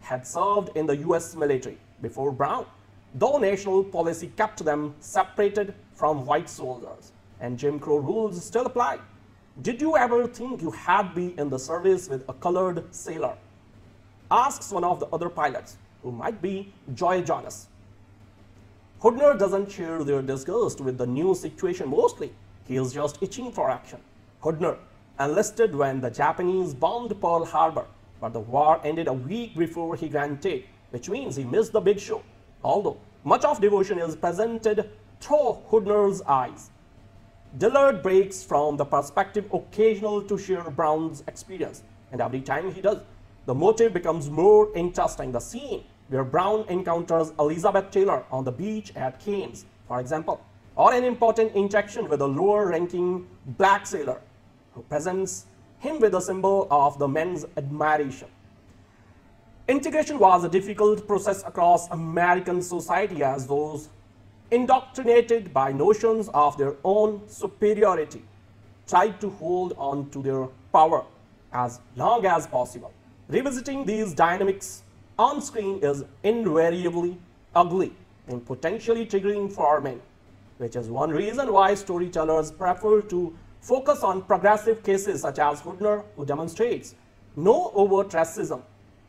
had served in the U S military before Brown, though national policy kept them separated from white soldiers, and Jim Crow rules still apply. Did you ever think you had been in the service with a colored sailor? Asks one of the other pilots, who might be Joe Jonas. Hudner doesn't share their disgust with the new situation mostly. He is just itching for action. Hudner enlisted when the Japanese bombed Pearl Harbor, but the war ended a week before he granted, which means he missed the big show, although much of Devotion is presented through Hudner's eyes. Dillard breaks from the perspective occasional to share Brown's experience, and every time he does, the motive becomes more interesting. The scene where Brown encounters Elizabeth Taylor on the beach at Keynes, for example, or an important interaction with a lower-ranking black sailor who presents him with a symbol of the men's admiration. Integration was a difficult process across American society, as those indoctrinated by notions of their own superiority tried to hold on to their power as long as possible. Revisiting these dynamics on screen is invariably ugly and potentially triggering for many, which is one reason why storytellers prefer to focus on progressive cases such as Hudner, who demonstrates no overt racism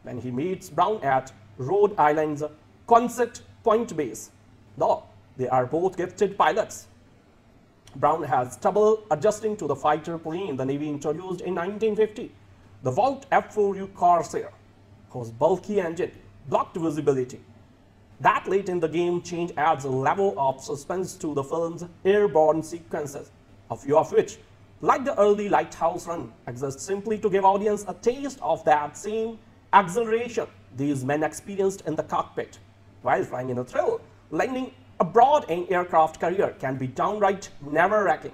when he meets Brown at Rhode Island's Quonset Point base, though they are both gifted pilots. Brown has trouble adjusting to the fighter plane the Navy introduced in nineteen fifty, the Vought F four U Corsair, whose bulky engine blocked visibility. That late in the game change adds a level of suspense to the film's airborne sequences, a few of which, like the early Lighthouse Run, exist simply to give audience a taste of that same exhilaration these men experienced in the cockpit. While flying in a thrill, landing abroad in aircraft career can be downright nerve-wracking.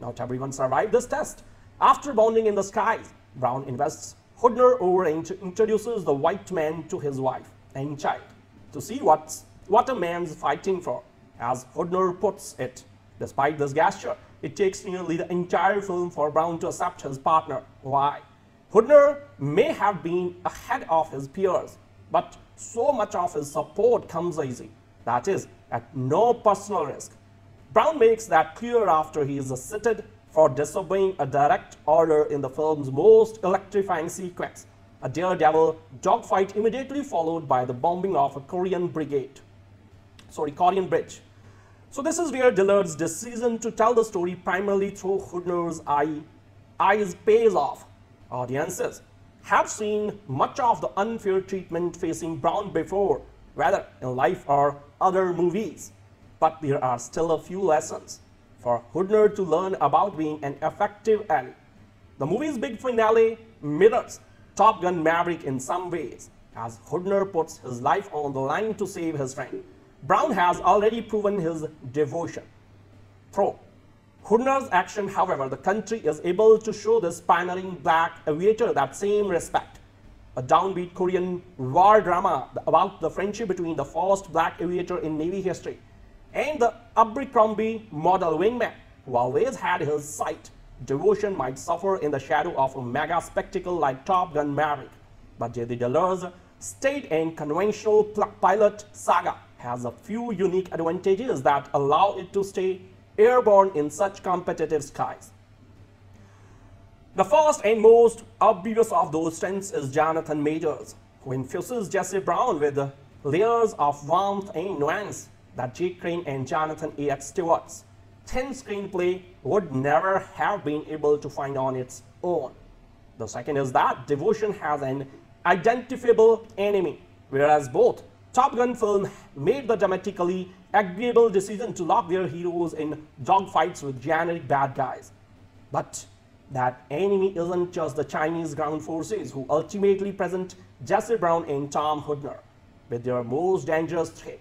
Not everyone survived this test. After bonding in the skies, Brown invests Hudner over and introduces the white man to his wife and child, to see what's, what a man's fighting for, as Hudner puts it. Despite this gesture, it takes nearly the entire film for Brown to accept his partner. Why? Hudner may have been ahead of his peers, but so much of his support comes easy, that is, at no personal risk. Brown makes that clear after he is acquitted for disobeying a direct order in the film's most electrifying sequence, a daredevil dogfight immediately followed by the bombing of a Korean brigade, sorry, Korean bridge. So this is where Dillard's decision to tell the story primarily through Hudner's eye, eyes pays off. Audiences have seen much of the unfair treatment facing Brown before, whether in life or other movies, but there are still a few lessons for Hudner to learn about being an effective ally. The movie's big finale mirrors Top Gun Maverick in some ways, as Hudner puts his life on the line to save his friend. Brown has already proven his devotion. Pro Hudner's action, however, the country is able to show the pioneering black aviator that same respect. A downbeat Korean War drama about the friendship between the first black aviator in Navy history and the Abercrombie model wingman, who always had his sight, devotion might suffer in the shadow of a mega spectacle like Top Gun Maverick. But J D. Dillard's staid and conventional pilot saga has a few unique advantages that allow it to stay airborne in such competitive skies. The first and most obvious of those strengths is Jonathan Majors, who infuses Jesse Brown with layers of warmth and nuance that Jake Crane and Jonathan A X Stewart's thin screenplay would never have been able to find on its own. The second is that devotion has an identifiable enemy, whereas both Top Gun films made the dramatically agreeable decision to lock their heroes in dogfights with generic bad guys. But that enemy isn't just the Chinese ground forces, who ultimately present Jesse Brown and Tom Hudner with their most dangerous threat.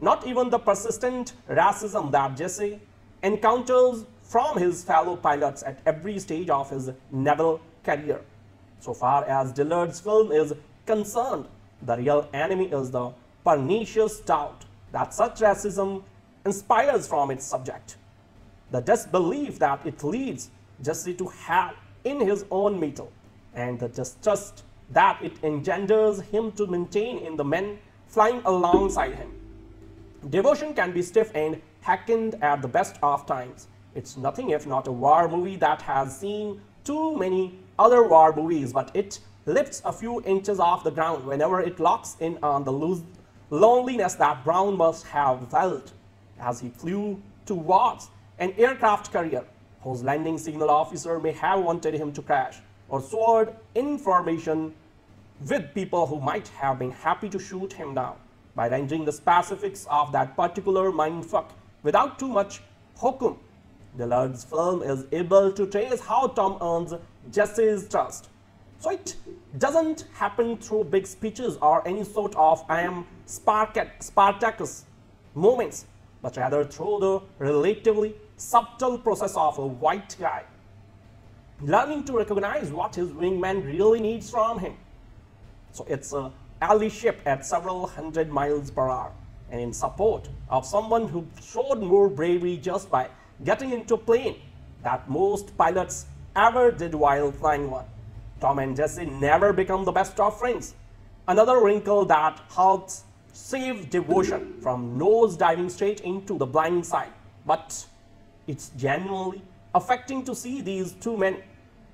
Not even the persistent racism that Jesse encounters from his fellow pilots at every stage of his naval career. So far as Dillard's film is concerned, the real enemy is the pernicious doubt that such racism inspires from its subject, the disbelief that it leads Jesse to have in his own mettle, and the distrust that it engenders him to maintain in the men flying alongside him. Devotion can be stiff and heckined at the best of times. It's nothing if not a war movie that has seen too many other war movies, but it lifts a few inches off the ground whenever it locks in on the loneliness that Brown must have felt as he flew towards an aircraft carrier whose landing signal officer may have wanted him to crash, or soared in formation with people who might have been happy to shoot him down. By rendering the specifics of that particular mindfuck without too much hokum, Dillard's film is able to trace how Tom earns Jesse's trust. So it doesn't happen through big speeches or any sort of I am Spartacus moments, but rather through the relatively subtle process of a white guy learning to recognize what his wingman really needs from him. So it's a ally ship at several hundred miles per hour, and in support of someone who showed more bravery just by getting into a plane that most pilots ever did while flying one. Tom and Jesse never become the best of friends. Another wrinkle that helps save Devotion from nose-diving straight into the blind side. But it's genuinely affecting to see these two men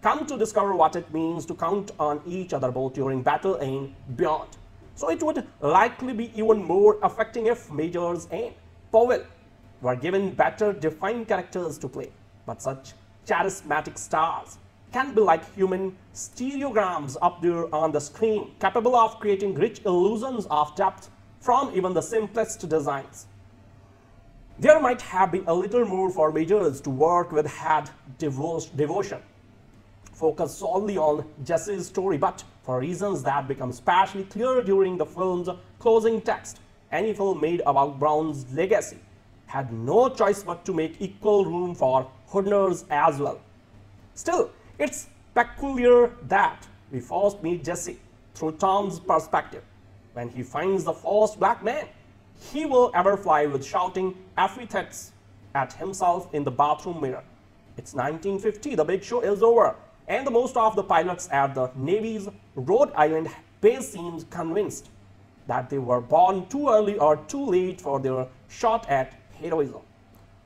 come to discover what it means to count on each other both during battle and beyond. So it would likely be even more affecting if Majors and Powell were given better defined characters to play. But such charismatic stars can be like human stereograms up there on the screen, capable of creating rich illusions of depth from even the simplest designs. There might have been a little more for Majors to work with had Devotion focused solely on Jesse's story, but for reasons that become especially clear during the film's closing text, any film made about Brown's legacy had no choice but to make equal room for Hudner's as well. Still, it's peculiar that we first meet Jesse through Tom's perspective. When he finds the first black man he will ever fly with, shouting epithets at himself in the bathroom mirror. It's nineteen fifty, the big show is over, and the most of the pilots at the Navy's Rhode Island base seems convinced that they were born too early or too late for their shot at heroism.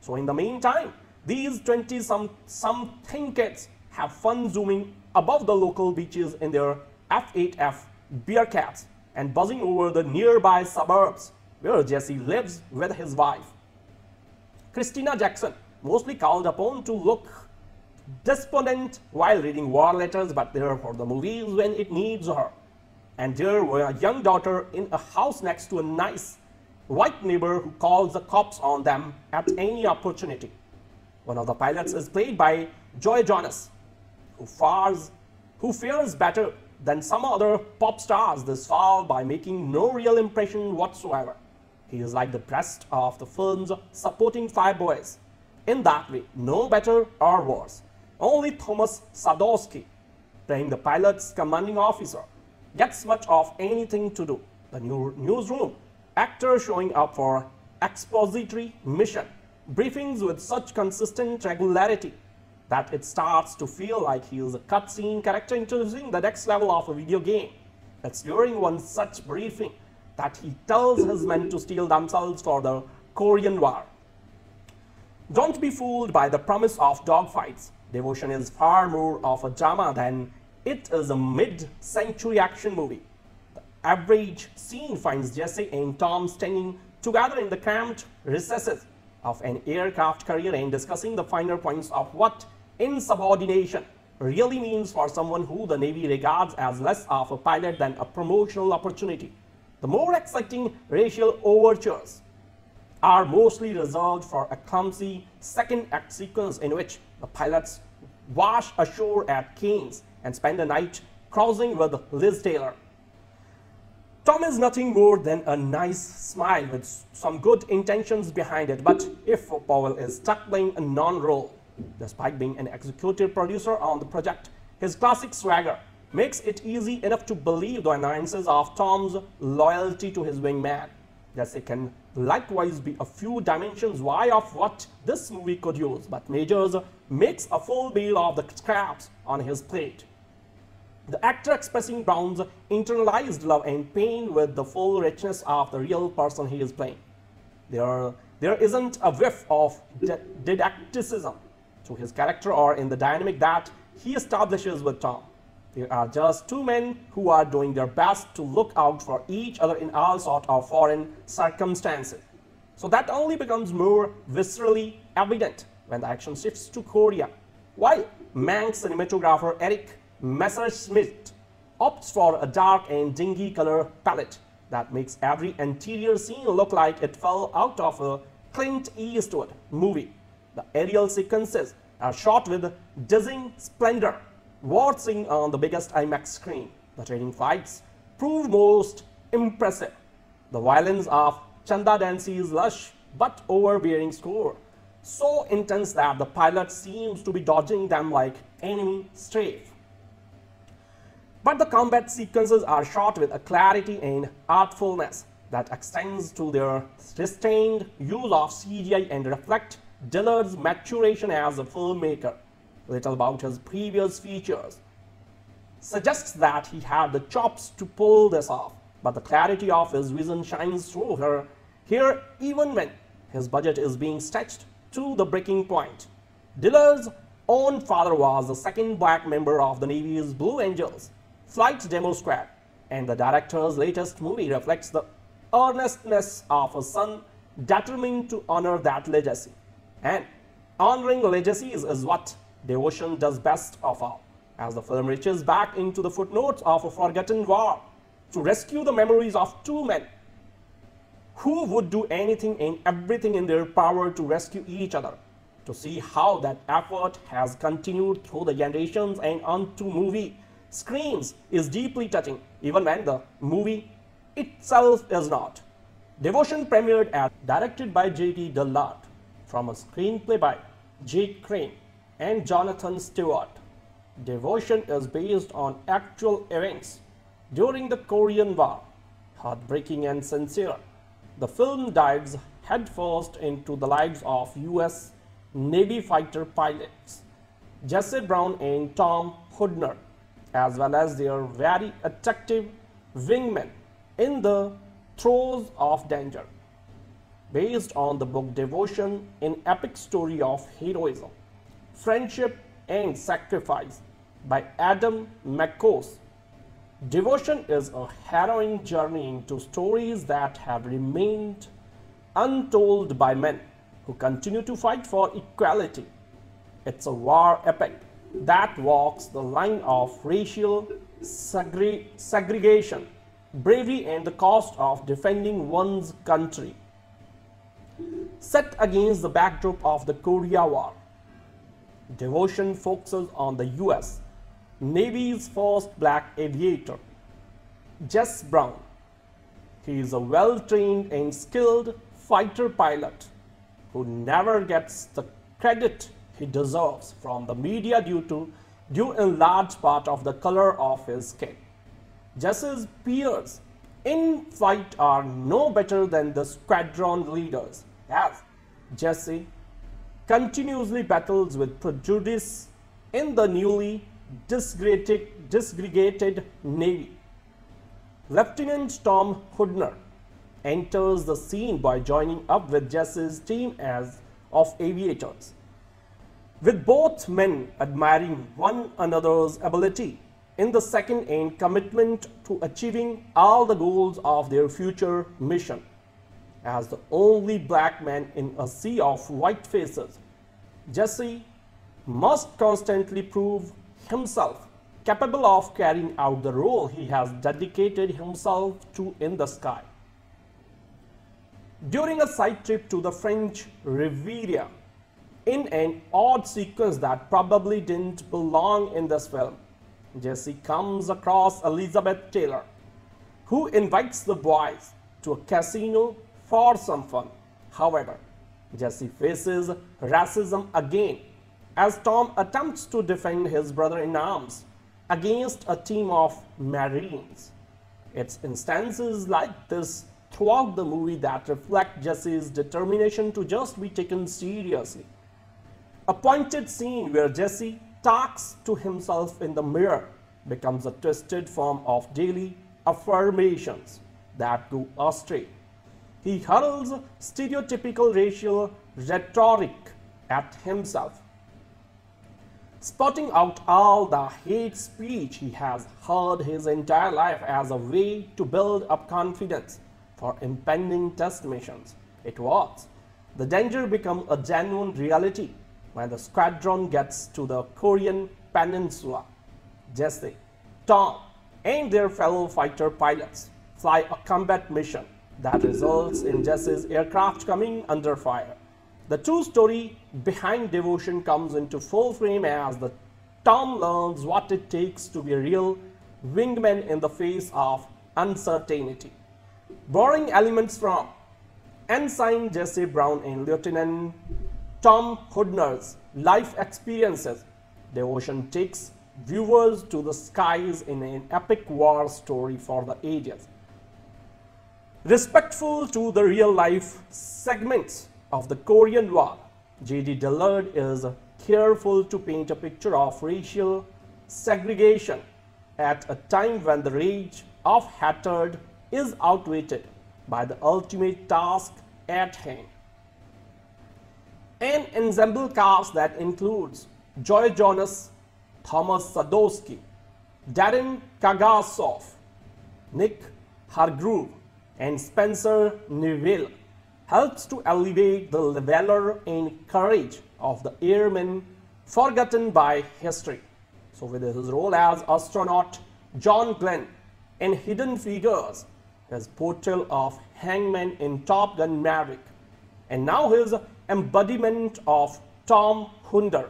So in the meantime, these twenty-something kids have fun zooming above the local beaches in their F eight F Bearcats and buzzing over the nearby suburbs where Jesse lives with his wife, Christina Jackson, mostly called upon to look despondent while reading war letters, but there for the movies when it needs her. And there were a young daughter in a house next to a nice white neighbor who calls the cops on them at any opportunity. One of the pilots is played by Joe Jonas, who fares, who fares better than some other pop stars this fall by making no real impression whatsoever. He is like the rest of the film's supporting flyboys, in that way, no better or worse. Only Thomas Sadoski, playing the pilot's commanding officer, gets much of anything to do. The new newsroom actor showing up for expository mission briefings with such consistent regularity that it starts to feel like he is a cutscene character introducing the next level of a video game. It's during one such briefing that he tells his men to steel themselves for the Korean War. Don't be fooled by the promise of dogfights. Devotion is far more of a drama than it is a mid-century action movie. The average scene finds Jesse and Tom standing together in the cramped recesses of an aircraft carrier and discussing the finer points of what insubordination really means for someone who the Navy regards as less of a pilot than a promotional opportunity. The more exciting racial overtures are mostly reserved for a clumsy second act sequence in which the pilots wash ashore at Keynes and spend a night crossing with Liz Taylor. Tom is nothing more than a nice smile with some good intentions behind it, but if Powell is stuck playing a non-role, despite being an executive producer on the project, his classic swagger makes it easy enough to believe the annoyances of Tom's loyalty to his wingman. Jesse can likewise be a few dimensions wide of what this movie could use, but Majors makes a full meal of the scraps on his plate. The actor expressing Brown's internalized love and pain with the full richness of the real person he is playing. There, there isn't a whiff of didacticism to his character or in the dynamic that he establishes with Tom. There are just two men who are doing their best to look out for each other in all sorts of foreign circumstances. So that only becomes more viscerally evident when the action shifts to Korea. While Manx cinematographer Eric Messerschmidt opts for a dark and dingy color palette that makes every interior scene look like it fell out of a Clint Eastwood movie. The aerial sequences are shot with dizzying splendor, watching on the biggest IMAX screen. The training fights prove most impressive. The violins of Chanda Dancy's lush but overbearing score so intense that the pilot seems to be dodging them like enemy strafe. But the combat sequences are shot with a clarity and artfulness that extends to their sustained use of C G I and reflect Dillard's maturation as a filmmaker, little about his previous features, suggests that he had the chops to pull this off, but the clarity of his vision shines through her here even when his budget is being stretched to the breaking point. Dillard's own father was the second black member of the Navy's Blue Angels flight demo squad, and the director's latest movie reflects the earnestness of a son determined to honor that legacy. And honoring legacies is what devotion does best of all, as the film reaches back into the footnotes of a forgotten war to rescue the memories of two men who would do anything and everything in their power to rescue each other. To see how that effort has continued through the generations and onto movie screens is deeply touching, even when the movie itself is not. Devotion premiered as directed by J D Dillard, from a screenplay by Jake Crane and Jonathan Stewart. Devotion is based on actual events during the Korean War, heartbreaking and sincere. The film dives headfirst into the lives of U S Navy fighter pilots Jesse Brown and Tom Hudner, as well as their very attractive wingmen in the throes of danger. Based on the book Devotion, an epic story of heroism, friendship, and sacrifice by Adam Makos, Devotion is a harrowing journey into stories that have remained untold by men who continue to fight for equality. It's a war epic that walks the line of racial segre segregation, bravery, and the cost of defending one's country. Set against the backdrop of the Korea War, Devotion focuses on the U S Navy's first black aviator, Jess Brown. He is a well-trained and skilled fighter pilot who never gets the credit he deserves from the media due to due in large part of the color of his skin. Jess's peers in flight are no better than the squadron leaders, as Jesse continuously battles with prejudice in the newly Disgregated, disgregated Navy. Lieutenant Tom Hudner enters the scene by joining up with Jesse's team as of aviators, with both men admiring one another's ability in the second and commitment to achieving all the goals of their future mission. As the only black man in a sea of white faces, Jesse must constantly prove himself capable of carrying out the role he has dedicated himself to in the sky. During a side trip to the French Riviera, in an odd sequence that probably didn't belong in this film, Jesse comes across Elizabeth Taylor, who invites the boys to a casino for some fun. However, Jesse faces racism again as Tom attempts to defend his brother-in-arms against a team of Marines. It's instances like this throughout the movie that reflect Jesse's determination to just be taken seriously. A pointed scene where Jesse talks to himself in the mirror becomes a twisted form of daily affirmations that go astray. He hurls stereotypical racial rhetoric at himself, spotting out all the hate speech he has heard his entire life as a way to build up confidence for impending test missions. It was the danger becomes a genuine reality when the squadron gets to the Korean peninsula. Jesse, Tom, and their fellow fighter pilots fly a combat mission that results in Jesse's aircraft coming under fire. The true story behind Devotion comes into full frame as the Tom learns what it takes to be a real wingman in the face of uncertainty. Borrowing elements from Ensign Jesse Brown and Lieutenant Tom Hudner's life experiences, Devotion takes viewers to the skies in an epic war story for the ages, respectful to the real-life segments of the Korean War J D. Dillard is careful to paint a picture of racial segregation at a time when the rage of hatred is outweighed by the ultimate task at hand. An ensemble cast that includes Joe Jonas, Thomas Sadoski, Darren Kagasov, Nick Hargrove, and Spencer Neville helps to elevate the valor and courage of the airmen forgotten by history. So with his role as astronaut John Glenn in Hidden Figures, his portrayal of Hangman in Top Gun Maverick, and now his embodiment of Tom Hudner,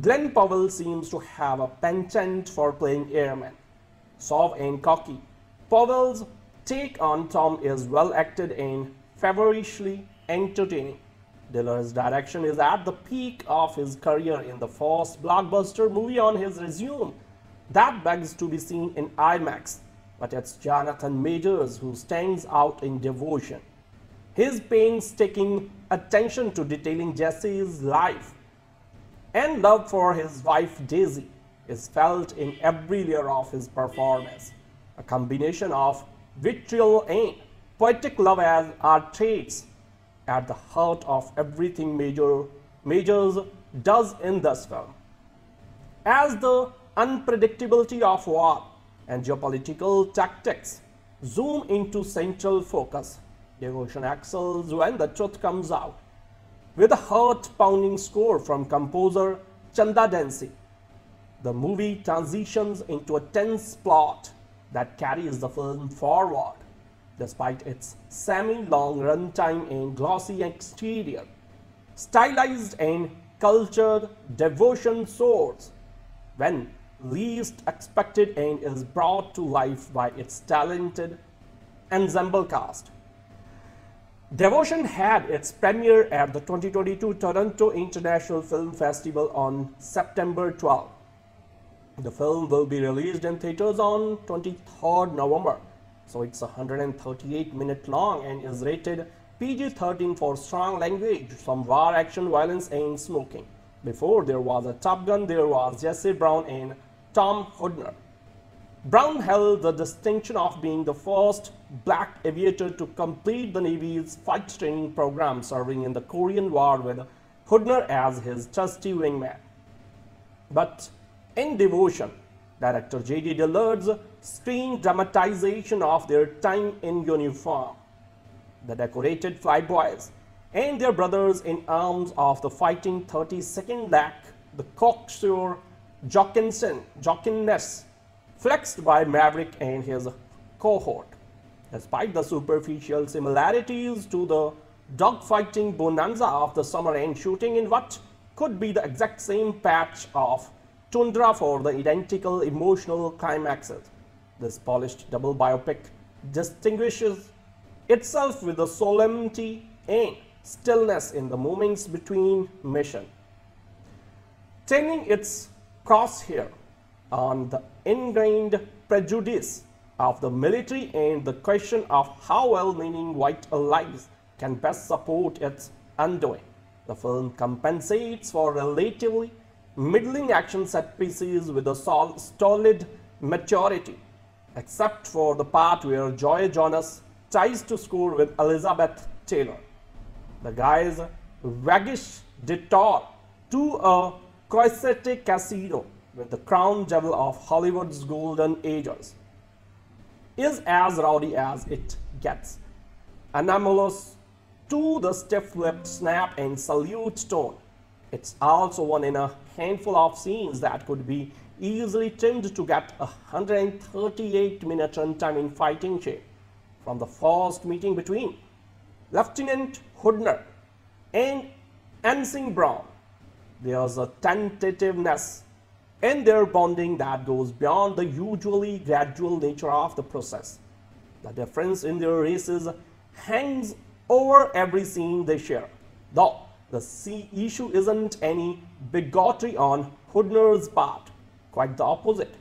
Glenn Powell seems to have a penchant for playing airmen. Suave and cocky, Powell's take on Tom is well acted and feverishly entertaining. Dillard's direction is at the peak of his career in the first blockbuster movie on his resume that begs to be seen in IMAX, but it's Jonathan Majors who stands out in devotion. His painstaking attention to detailing Jesse's life and love for his wife Daisy is felt in every layer of his performance. A combination of vitriol and poetic love as are traits at the heart of everything Major, Majors does in this film. As the unpredictability of war and geopolitical tactics zoom into central focus, devotion excels when the truth comes out. With a heart-pounding score from composer Chanda Dancy, the movie transitions into a tense plot that carries the film forward. Despite its semi-long runtime and glossy exterior, stylized and cultured devotion soars when least expected and is brought to life by its talented ensemble cast. Devotion had its premiere at the twenty twenty-two Toronto International Film Festival on September twelfth. The film will be released in theaters on the twenty-third of November. So it's one hundred thirty-eight minutes long and is rated P G thirteen for strong language, some war, action, violence, and smoking. Before there was a Top Gun, there was Jesse Brown and Tom Hudner. Brown held the distinction of being the first black aviator to complete the Navy's flight training program, serving in the Korean War with Hudner as his trusty wingman. But in Devotion, director J D. Dillard's screen dramatization of their time in uniform, the decorated flyboys and their brothers in arms of the fighting thirty-second Lac, the cocksure Jockinson, Jockiness, flexed by Maverick and his cohort. Despite the superficial similarities to the dogfighting bonanza of the summer and shooting in what could be the exact same patch of tundra for the identical emotional climaxes, this polished double biopic distinguishes itself with the solemnity and stillness in the moments between missions. Turning its crosshair on the ingrained prejudice of the military and the question of how well-meaning white allies can best support its undoing, the film compensates for relatively middling action set pieces with a sol stolid maturity, except for the part where Joe Jonas tries to score with Elizabeth Taylor. The guy's waggish detour to a Quonset casino with the crown jewel of Hollywood's golden ages is as rowdy as it gets, anomalous to the stiff-lipped snap and salute tone. It's also one in a handful of scenes that could be easily trimmed to get a one hundred thirty-eight minute runtime in fighting shape. From the first meeting between Lieutenant Hudner and Ensign Brown, there's a tentativeness in their bonding that goes beyond the usually gradual nature of the process. The difference in their races hangs over every scene they share, though the C issue isn't any bigotry on Hudner's part. Quite the opposite.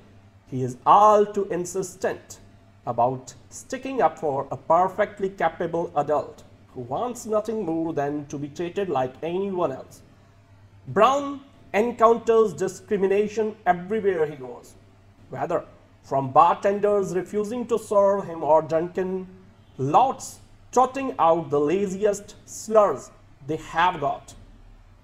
He is all too insistent about sticking up for a perfectly capable adult who wants nothing more than to be treated like anyone else. Brown encounters discrimination everywhere he goes, whether from bartenders refusing to serve him or drunken louts trotting out the laziest slurs they have got,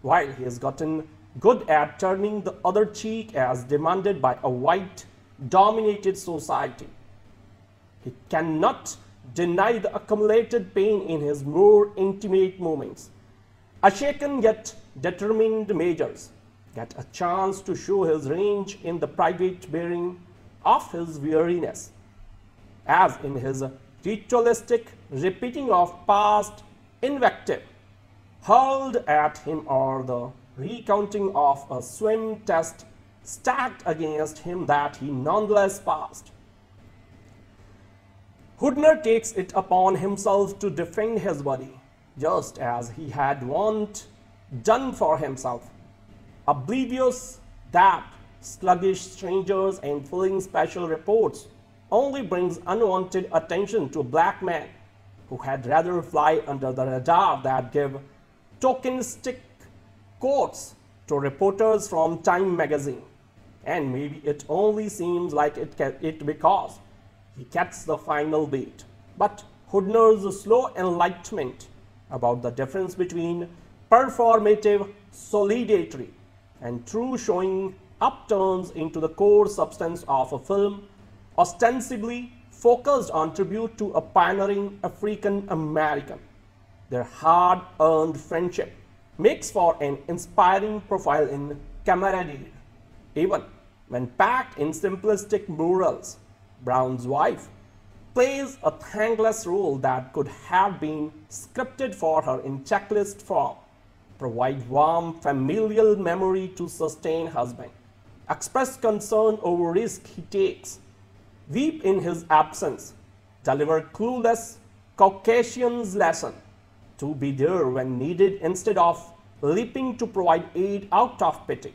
while he has gotten good at turning the other cheek as demanded by a white-dominated society. He cannot deny the accumulated pain in his more intimate moments. A shaken yet determined Majors get a chance to show his range in the private bearing of his weariness, as in his ritualistic repeating of past invective hurled at him or the recounting of a swim test stacked against him that he nonetheless passed. Hudner takes it upon himself to defend his body, just as he had once done for himself, oblivious that sluggish strangers and filling special reports only brings unwanted attention to black men who had rather fly under the radar that give tokenistic quotes to reporters from Time magazine. And maybe it only seems like it, it because he gets the final beat. But Hudner's slow enlightenment about the difference between performative solidarity and true showing up turns into the core substance of a film ostensibly focused on tribute to a pioneering African American. Their hard-earned friendship makes for an inspiring profile in camaraderie. Even when packed in simplistic morals, Brown's wife plays a thankless role that could have been scripted for her in checklist form, provide warm familial memory to sustain husband, express concern over risk he takes, weep in his absence, deliver clueless Caucasian's lesson, to be there when needed instead of leaping to provide aid out of pity.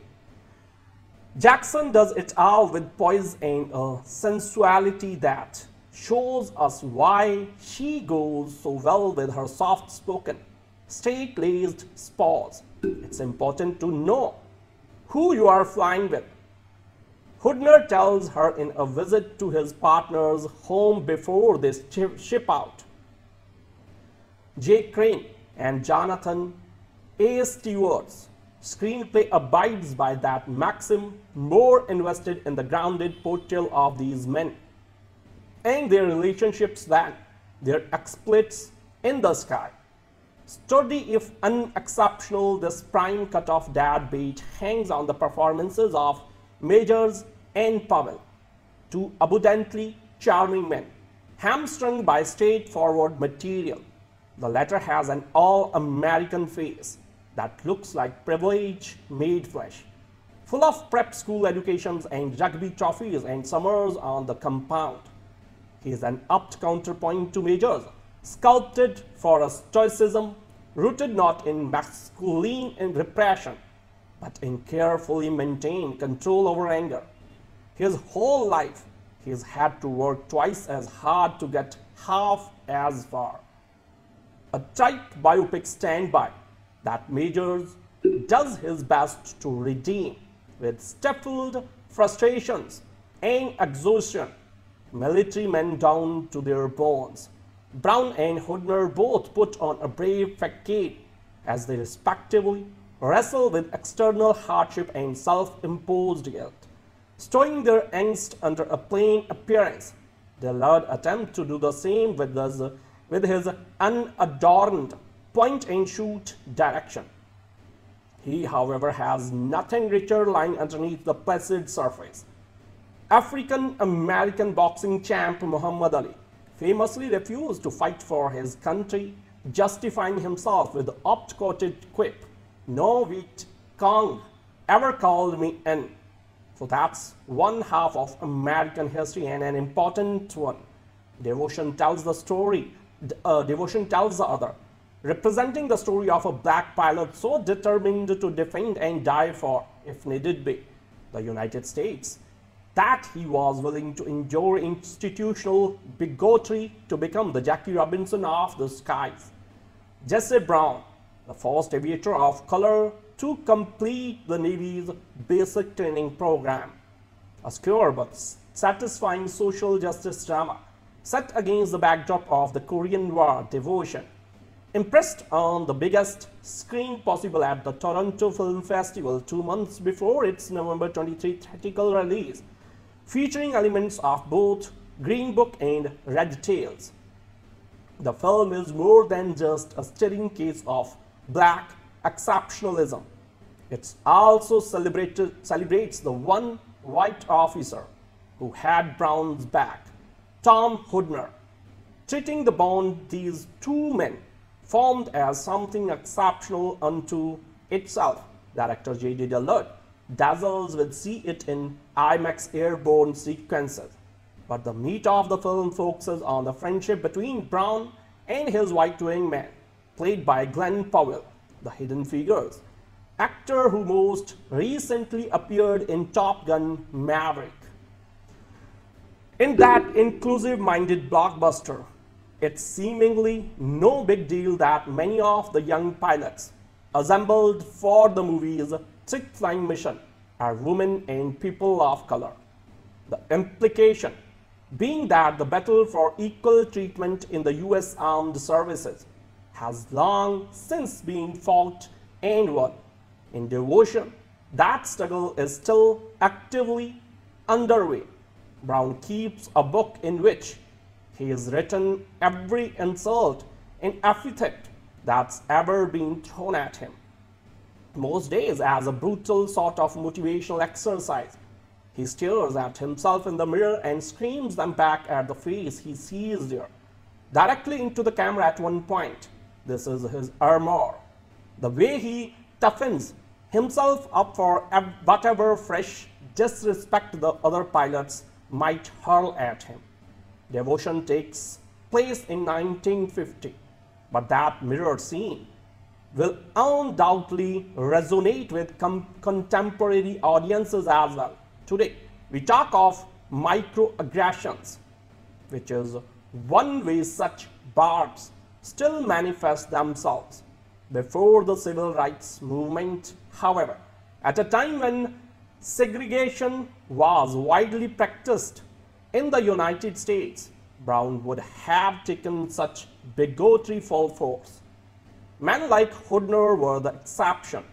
Jackson does it all with poise and a sensuality that shows us why she goes so well with her soft-spoken, straight-laced spouse. It's important to know who you are flying with. Hudner tells her in a visit to his partner's home before they ship out. Jake Crane and Jonathan Stewart's screenplay abides by that maxim, more invested in the grounded portrayal of these men and their relationships than their exploits in the sky. Sturdy if unexceptional, this prime cut-off dad beat hangs on the performances of Majors and Powell, two abundantly charming men, hamstrung by straightforward material. The latter has an all-American face that looks like privilege made flesh, full of prep school educations and rugby trophies and summers on the compound. He is an apt counterpoint to Majors, sculpted for a stoicism rooted not in masculine and repression, but in carefully maintained control over anger. His whole life, he has had to work twice as hard to get half as far. A tight biopic standby that Majors does his best to redeem with stifled frustrations and exhaustion, military men down to their bones. Brown and Hudner both put on a brave facade as they respectively wrestle with external hardship and self-imposed guilt. Stowing their angst under a plain appearance, Dillard attempts to do the same with his, with his unadorned point-and-shoot direction. He, however, has nothing richer lying underneath the placid surface. African-American boxing champ Muhammad Ali famously refused to fight for his country, justifying himself with the oft-quoted quip, "No wheat Kong ever called me in." So that's one half of American history, and an important one. Devotion tells the story, uh, devotion tells the other, representing the story of a black pilot so determined to defend and die for, if needed be, the United States, that he was willing to endure institutional bigotry to become the Jackie Robinson of the skies. Jesse Brown, the first aviator of color to complete the Navy's basic training program. A obscure but satisfying social justice drama set against the backdrop of the Korean War devotion. Impressed on the biggest screen possible at the Toronto Film Festival two months before its November twenty-third theatrical release, featuring elements of both Green Book and Red Tails. The film is more than just a stirring case of black exceptionalism. It also celebrated, celebrates the one white officer who had Brown's back, Tom Hudner, treating the bond these two men formed as something exceptional unto itself. Director J D Dillard dazzles with see it in IMAX airborne sequences. But the meat of the film focuses on the friendship between Brown and his white wingman, played by Glenn Powell, the hidden figures, actor who most recently appeared in Top Gun Maverick. In that inclusive-minded blockbuster, it's seemingly no big deal that many of the young pilots assembled for the movie's trick flying mission are women and people of color. The implication being that the battle for equal treatment in the U S Armed Services has long since been fought and won. In devotion, that struggle is still actively underway. Brown keeps a book in which he has written every insult and epithet that's ever been thrown at him. Most days, as a brutal sort of motivational exercise, he stares at himself in the mirror and screams them back at the face he sees there, directly into the camera at one point. This is his armor. The way he toughens himself up for whatever fresh disrespect the other pilots might hurl at him. Devotion takes place in nineteen fifty, but that mirror scene will undoubtedly resonate with contemporary audiences as well. Today, we talk of microaggressions, which is one way such barbs still manifest themselves. Before the civil rights movement, however, at a time when segregation was widely practiced in the United States, Brown would have taken such bigotry full force. Men like Hudner were the exception.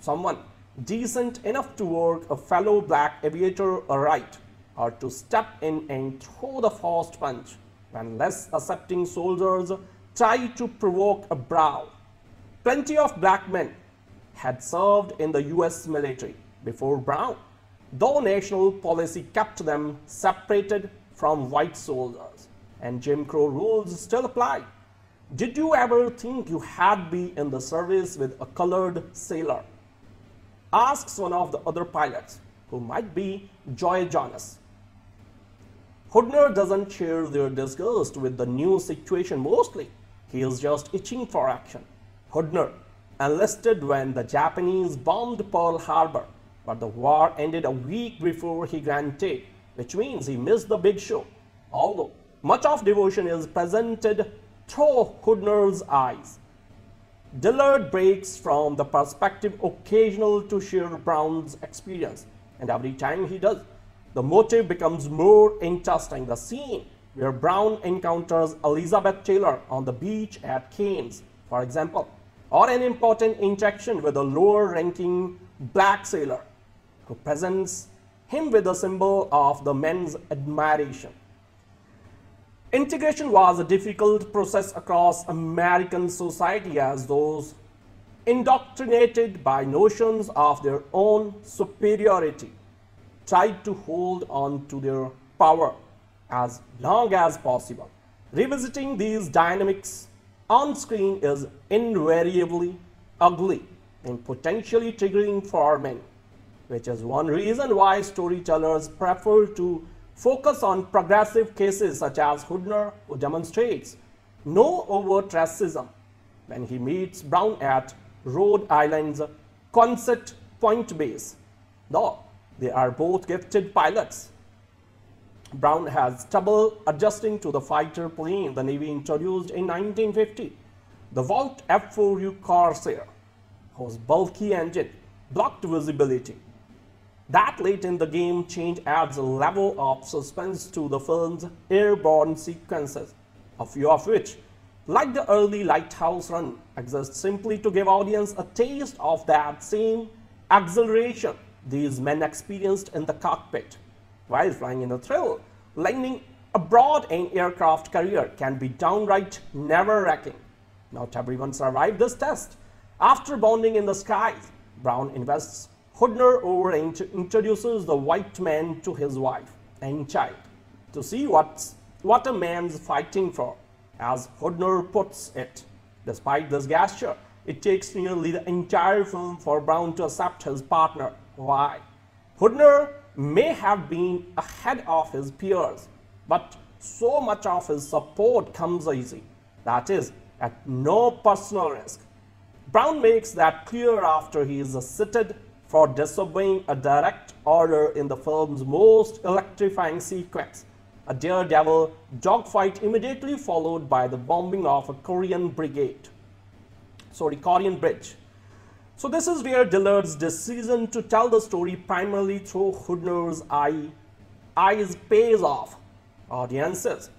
Someone decent enough to work a fellow black aviator aright, or to step in and throw the first punch when less accepting soldiers try to provoke a brawl. Plenty of black men had served in the U S military before Brown, though national policy kept them separated from white soldiers, and Jim Crow rules still apply. Did you ever think you had been in the service with a colored sailor? Asks one of the other pilots, who might be Joe Jonas. Hudner doesn't share their disgust with the new situation mostly. He is just itching for action. Hudner enlisted when the Japanese bombed Pearl Harbor, but the war ended a week before he granted, which means he missed the big show. Although much of devotion is presented through Hudner's eyes, Dillard breaks from the perspective occasional to share Brown's experience, and every time he does, the motive becomes more interesting. The scene where Brown encounters Elizabeth Taylor on the beach at Cannes, for example, or an important interaction with a lower-ranking black sailor who presents him with a symbol of the men's admiration. Integration was a difficult process across American society, as those indoctrinated by notions of their own superiority tried to hold on to their power as long as possible. Revisiting these dynamics on screen is invariably ugly and potentially triggering for many, which is one reason why storytellers prefer to focus on progressive cases such as Hudner, who demonstrates no overt racism when he meets Brown at Rhode Island's Quonset Point base. Though they are both gifted pilots, Brown has trouble adjusting to the fighter plane the Navy introduced in nineteen fifty. The Vought F four U Corsair, whose bulky engine blocked visibility. That late in the game change adds a level of suspense to the film's airborne sequences, a few of which, like the early Lighthouse Run, exist simply to give audience a taste of that same exhilaration these men experienced in the cockpit. While flying in a thrill, landing abroad in aircraft career can be downright nerve-wracking. Not everyone survived this test. After bonding in the skies, Brown invests Hudner over and introduces the white man to his wife and child to see what's, what a man's fighting for, as Hudner puts it. Despite this gesture, it takes nearly the entire film for Brown to accept his partner. Why? Hudner may have been ahead of his peers, but so much of his support comes easy, that is, at no personal risk. Brown makes that clear after he is cited for disobeying a direct order in the film's most electrifying sequence, a daredevil dogfight immediately followed by the bombing of a Korean brigade. Sorry, Korean bridge. So this is where Dillard's decision to tell the story primarily through Hudner's eye, eyes pays off. Audiences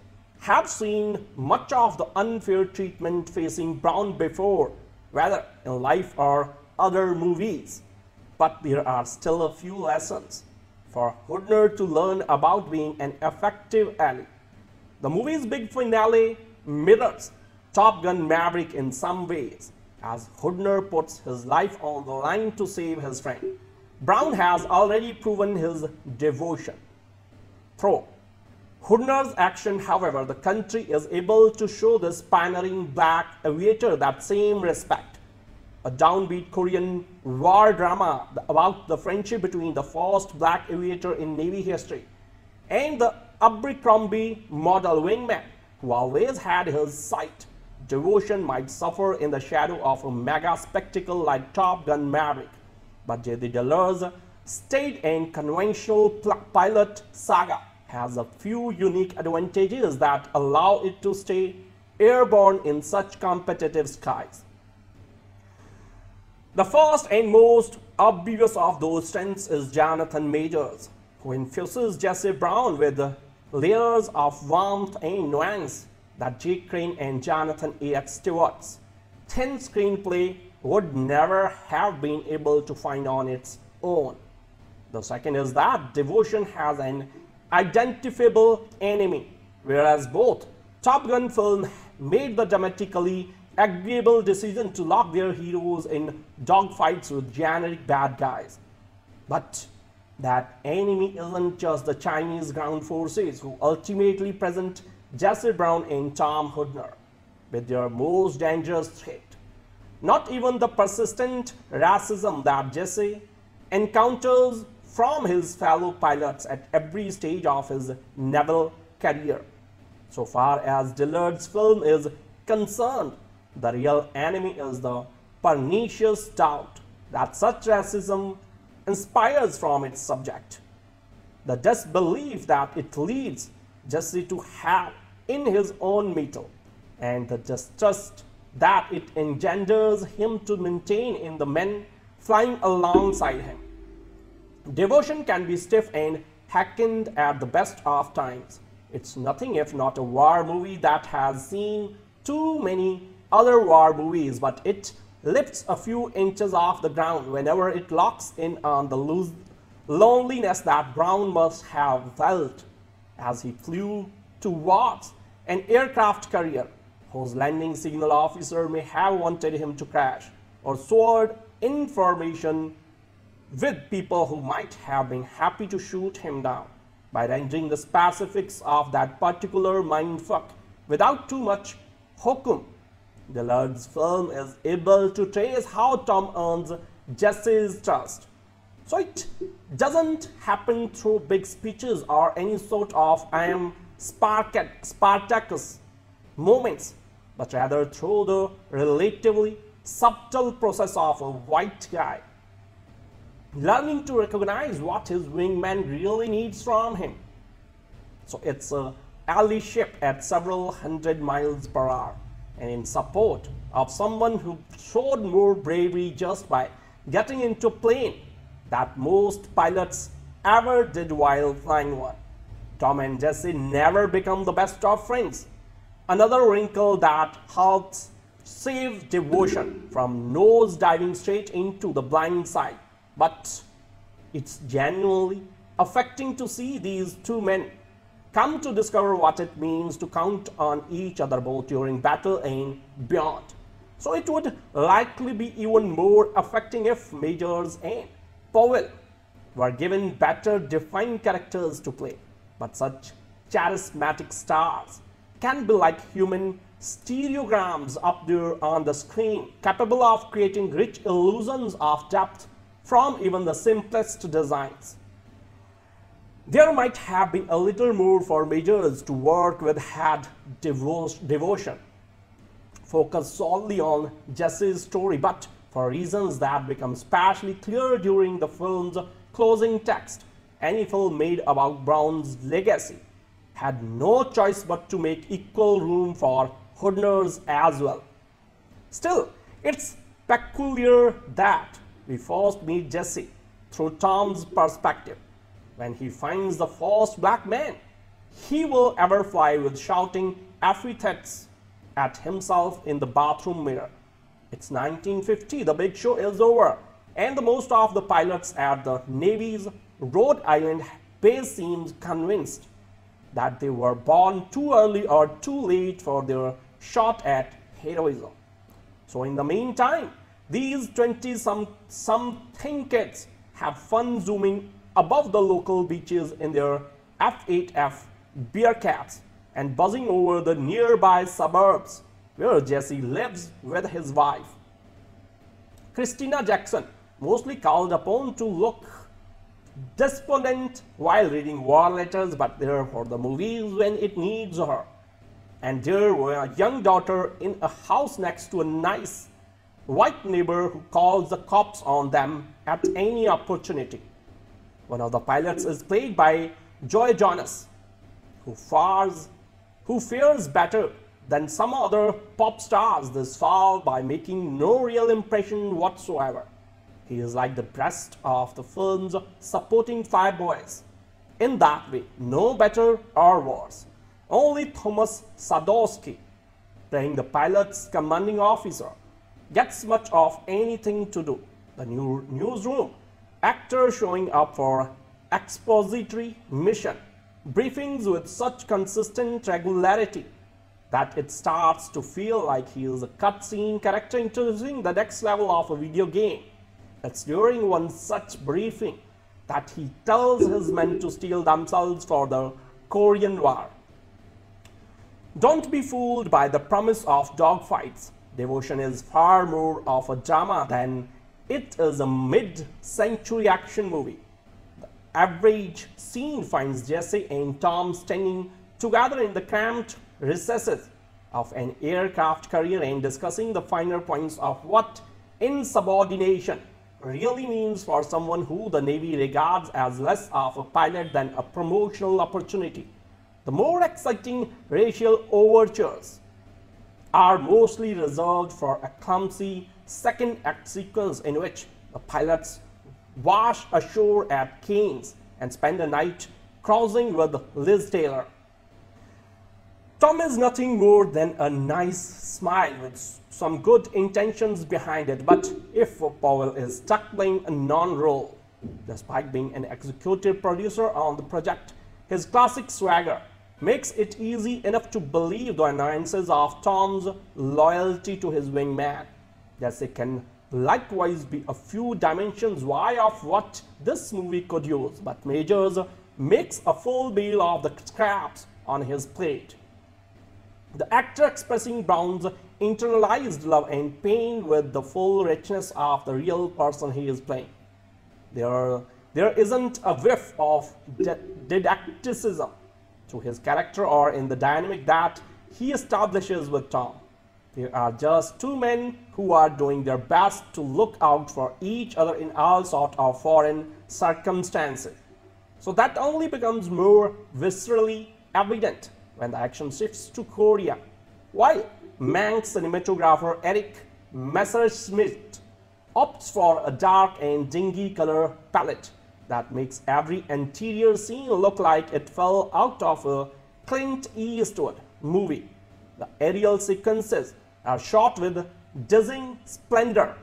have seen much of the unfair treatment facing Brown before, whether in Life or other movies. But there are still a few lessons for Hudner to learn about being an effective ally. The movie's big finale mirrors Top Gun Maverick in some ways, as Hudner puts his life on the line to save his friend. Brown has already proven his devotion. Through Hudner's action, however, the country is able to show the pioneering black aviator that same respect. A downbeat Korean War drama about the friendship between the first black aviator in Navy history and the Abercrombie model wingman, who always had his sight, devotion might suffer in the shadow of a mega spectacle like Top Gun Maverick. But J D. Dillard's staid and conventional pilot saga has a few unique advantages that allow it to stay airborne in such competitive skies. The first and most obvious of those strengths is Jonathan Majors, who infuses Jesse Brown with layers of warmth and nuance that Jake Crane and Jonathan Stewart's thin screenplay would never have been able to find on its own. The second is that devotion has an identifiable enemy, whereas both Top Gun films made the dramatically agreeable decision to lock their heroes in dogfights with generic bad guys. But that enemy isn't just the Chinese ground forces, who ultimately present Jesse Brown and Tom Hudner with their most dangerous threat. Not even the persistent racism that Jesse encounters from his fellow pilots at every stage of his naval career. So far as Dillard's film is concerned, the real enemy is the pernicious doubt that such racism inspires from its subject. The disbelief that it leads Jesse to have in his own mettle, and the distrust that it engenders him to maintain in the men flying alongside him. Devotion can be stiff and heckled at the best of times. It's nothing if not a war movie that has seen too many other war movies, but it lifts a few inches off the ground whenever it locks in on the loneliness that Brown must have felt as he flew towards an aircraft carrier whose landing signal officer may have wanted him to crash or soared in formation with people who might have been happy to shoot him down. By rendering the specifics of that particular mindfuck without too much hokum, Dillard's film is able to trace how Tom earns Jesse's trust. So it doesn't happen through big speeches or any sort of I am Spartacus moments, but rather through the relatively subtle process of a white guy learning to recognize what his wingman really needs from him. So it's an ally ship at several hundred miles per hour. And in support of someone who showed more bravery just by getting into a plane that most pilots ever did while flying one. Tom and Jesse never become the best of friends. Another wrinkle that helps save devotion from nose diving straight into the blind side. But it's genuinely affecting to see these two men come to discover what it means to count on each other both during battle and beyond. So it would likely be even more affecting if Majors and Powell were given better defined characters to play. But such charismatic stars can be like human stereograms up there on the screen, capable of creating rich illusions of depth from even the simplest designs. There might have been a little more for Majors to work with had devotion focused solely on Jesse's story, but for reasons that become especially clear during the film's closing text, any film made about Brown's legacy had no choice but to make equal room for Hudner's as well. Still, it's peculiar that we first meet Jesse through Tom's perspective. When he finds the first black man he will ever fly with, shouting epithets at himself in the bathroom mirror. It's nineteen fifty, the big show is over, and the most of the pilots at the Navy's Rhode Island base seems convinced that they were born too early or too late for their shot at heroism. So in the meantime, these twenty-something kids have fun zooming above the local beaches in their F eight F Bearcats and buzzing over the nearby suburbs where Jesse lives with his wife, Christina Jackson, mostly called upon to look despondent while reading war letters, but there for the movies when it needs her. And there were a young daughter in a house next to a nice white neighbor who calls the cops on them at any opportunity. One of the pilots is played by Joe Jonas, who fares, who fares better than some other pop stars this fall by making no real impression whatsoever. He is like the rest of the film's supporting five boys in that way, no better or worse. Only Thomas Sadoski, playing the pilot's commanding officer, gets much of anything to do. The new newsroom actor showing up for expository mission briefings with such consistent regularity that it starts to feel like he is a cutscene character introducing the next level of a video game. It's during one such briefing that he tells his men to steel themselves for the Korean War. Don't be fooled by the promise of dogfights. Devotion is far more of a drama than it is a mid-century action movie. The average scene finds Jesse and Tom standing together in the cramped recesses of an aircraft carrier and discussing the finer points of what insubordination really means for someone who the Navy regards as less of a pilot than a promotional opportunity. The more exciting racial overtures are mostly reserved for a clumsy second act sequence in which the pilots wash ashore at Keynes and spend the night crossing with Liz Taylor. Tom is nothing more than a nice smile with some good intentions behind it, but if Powell is stuck playing a non-role, despite being an executive producer on the project, his classic swagger makes it easy enough to believe the annoyances of Tom's loyalty to his wingman. Jesse can likewise be a few dimensions wide of what this movie could use, but Majors makes a full meal of the scraps on his plate. The actor expressing Brown's internalized love and pain with the full richness of the real person he is playing. There, there isn't a whiff of didacticism to his character or in the dynamic that he establishes with Tom. They are just two men who are doing their best to look out for each other in all sorts of foreign circumstances. So that only becomes more viscerally evident when the action shifts to Korea, while Manx cinematographer Eric Messerschmidt opts for a dark and dingy color palette that makes every interior scene look like it fell out of a Clint Eastwood movie. The aerial sequences are shot with dizzying splendor,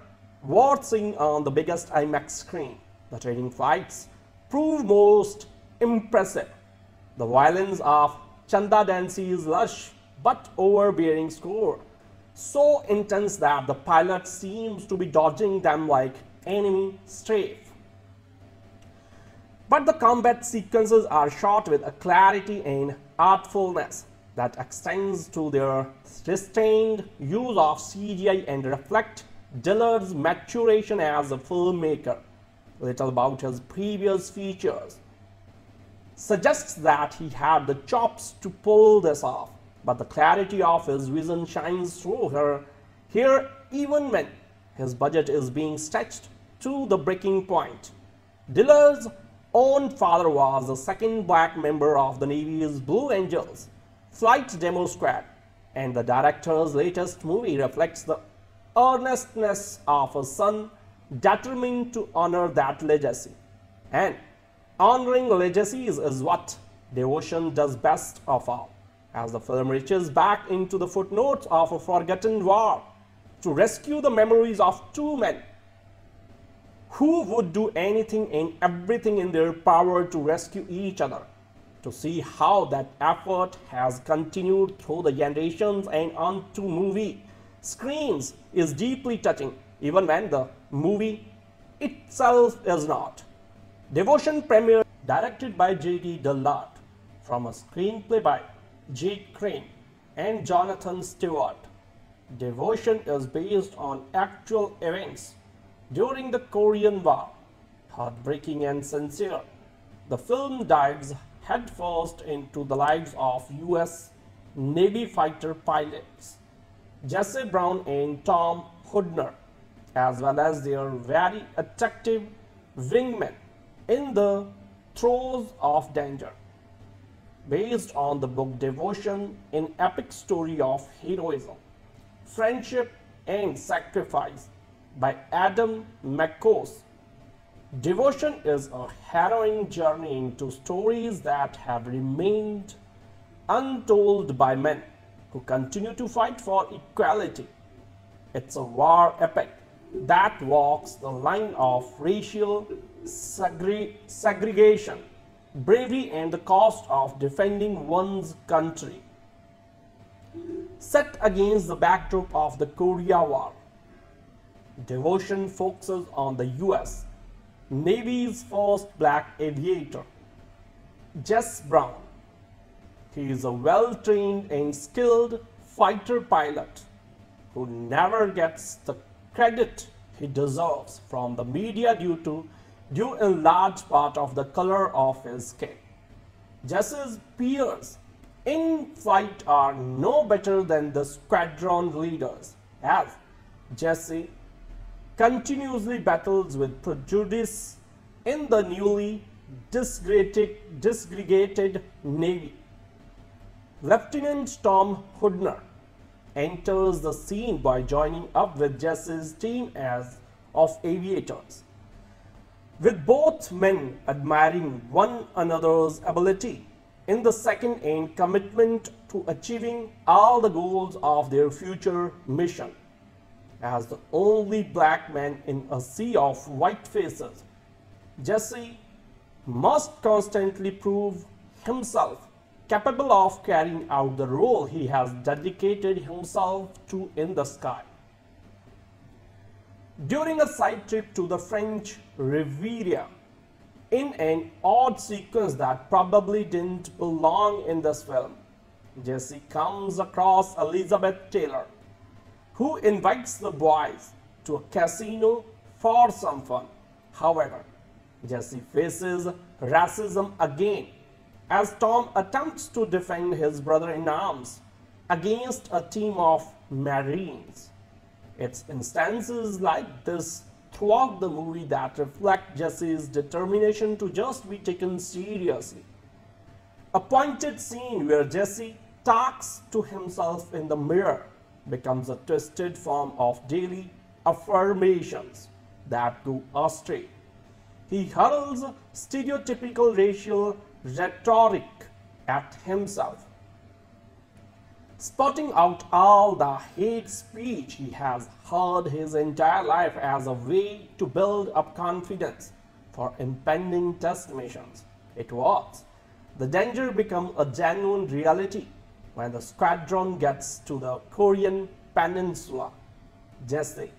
worth seeing on the biggest IMAX screen. The training fights prove most impressive. The violence of Chanda Dancy's lush but overbearing score, so intense that the pilot seems to be dodging them like enemy strafe. But the combat sequences are shot with a clarity and artfulness that extends to their sustained use of C G I and reflect Dillard's maturation as a filmmaker. Little about his previous features suggests that he had the chops to pull this off, but the clarity of his vision shines through her here even when his budget is being stretched to the breaking point. Dillard's own father was the second black member of the Navy's Blue Angels flight demo squad, and the director's latest movie reflects the earnestness of a son determined to honor that legacy. And honoring legacies is what devotion does best of all, as the film reaches back into the footnotes of a forgotten war to rescue the memories of two men who would do anything and everything in their power to rescue each other. To see how that effort has continued through the generations and onto movie screens is deeply touching, even when the movie itself is not. Devotion premiered, directed by J D. Dillard, from a screenplay by Jake Crane and Jonathan Stewart. Devotion is based on actual events during the Korean War. Heartbreaking and sincere, the film dives headfirst into the lives of U S Navy fighter pilots Jesse Brown and Tom Hudner, as well as their very attractive wingmen in the throes of danger. Based on the book Devotion, an epic story of heroism, friendship and sacrifice by Adam Makos, Devotion is a harrowing journey into stories that have remained untold by men who continue to fight for equality. It's a war epic that walks the line of racial segre segregation, bravery and the cost of defending one's country. Set against the backdrop of the Korea War, Devotion focuses on the U S Navy's first black aviator, Jess Brown. He is a well-trained and skilled fighter pilot who never gets the credit he deserves from the media due to due in large part of the color of his skin. Jesse's peers in flight are no better than the squadron leaders, as Jesse continuously battles with prejudice in the newly disgregated, disgregated Navy. Lieutenant Tom Hudner enters the scene by joining up with Jesse's team as of aviators, with both men admiring one another's ability in the second and commitment to achieving all the goals of their future mission. As the only black man in a sea of white faces, Jesse must constantly prove himself capable of carrying out the role he has dedicated himself to in the sky. During a side trip to the French Riviera, in an odd sequence that probably didn't belong in this film, Jesse comes across Elizabeth Taylor, who invites the boys to a casino for some fun. However, Jesse faces racism again as Tom attempts to defend his brother-in-arms against a team of Marines. It's instances like this throughout the movie that reflect Jesse's determination to just be taken seriously. A pointed scene where Jesse talks to himself in the mirror becomes a twisted form of daily affirmations that go astray. He hurls stereotypical racial rhetoric at himself, spotting out all the hate speech he has heard his entire life as a way to build up confidence for impending test missions. It was. The danger becomes a genuine reality when the squadron gets to the Korean peninsula. Jesse,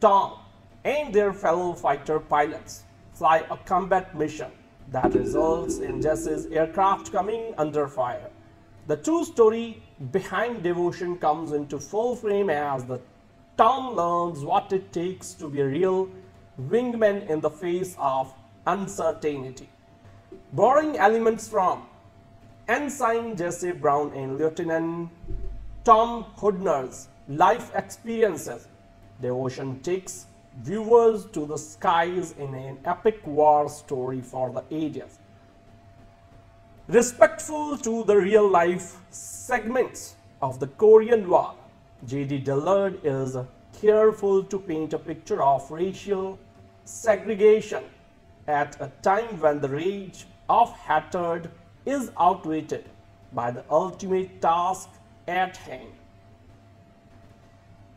Tom, and their fellow fighter pilots fly a combat mission that results in Jesse's aircraft coming under fire. The true story behind devotion comes into full frame as the Tom learns what it takes to be a real wingman in the face of uncertainty. Borrowing elements from Ensign Jesse Brown and Lieutenant Tom Hudner's life experiences, devotion takes viewers to the skies in an epic war story for the ages. Respectful to the real-life segments of the Korean War, J D Dillard is careful to paint a picture of racial segregation at a time when the rage of hatred is outweighed by the ultimate task at hand.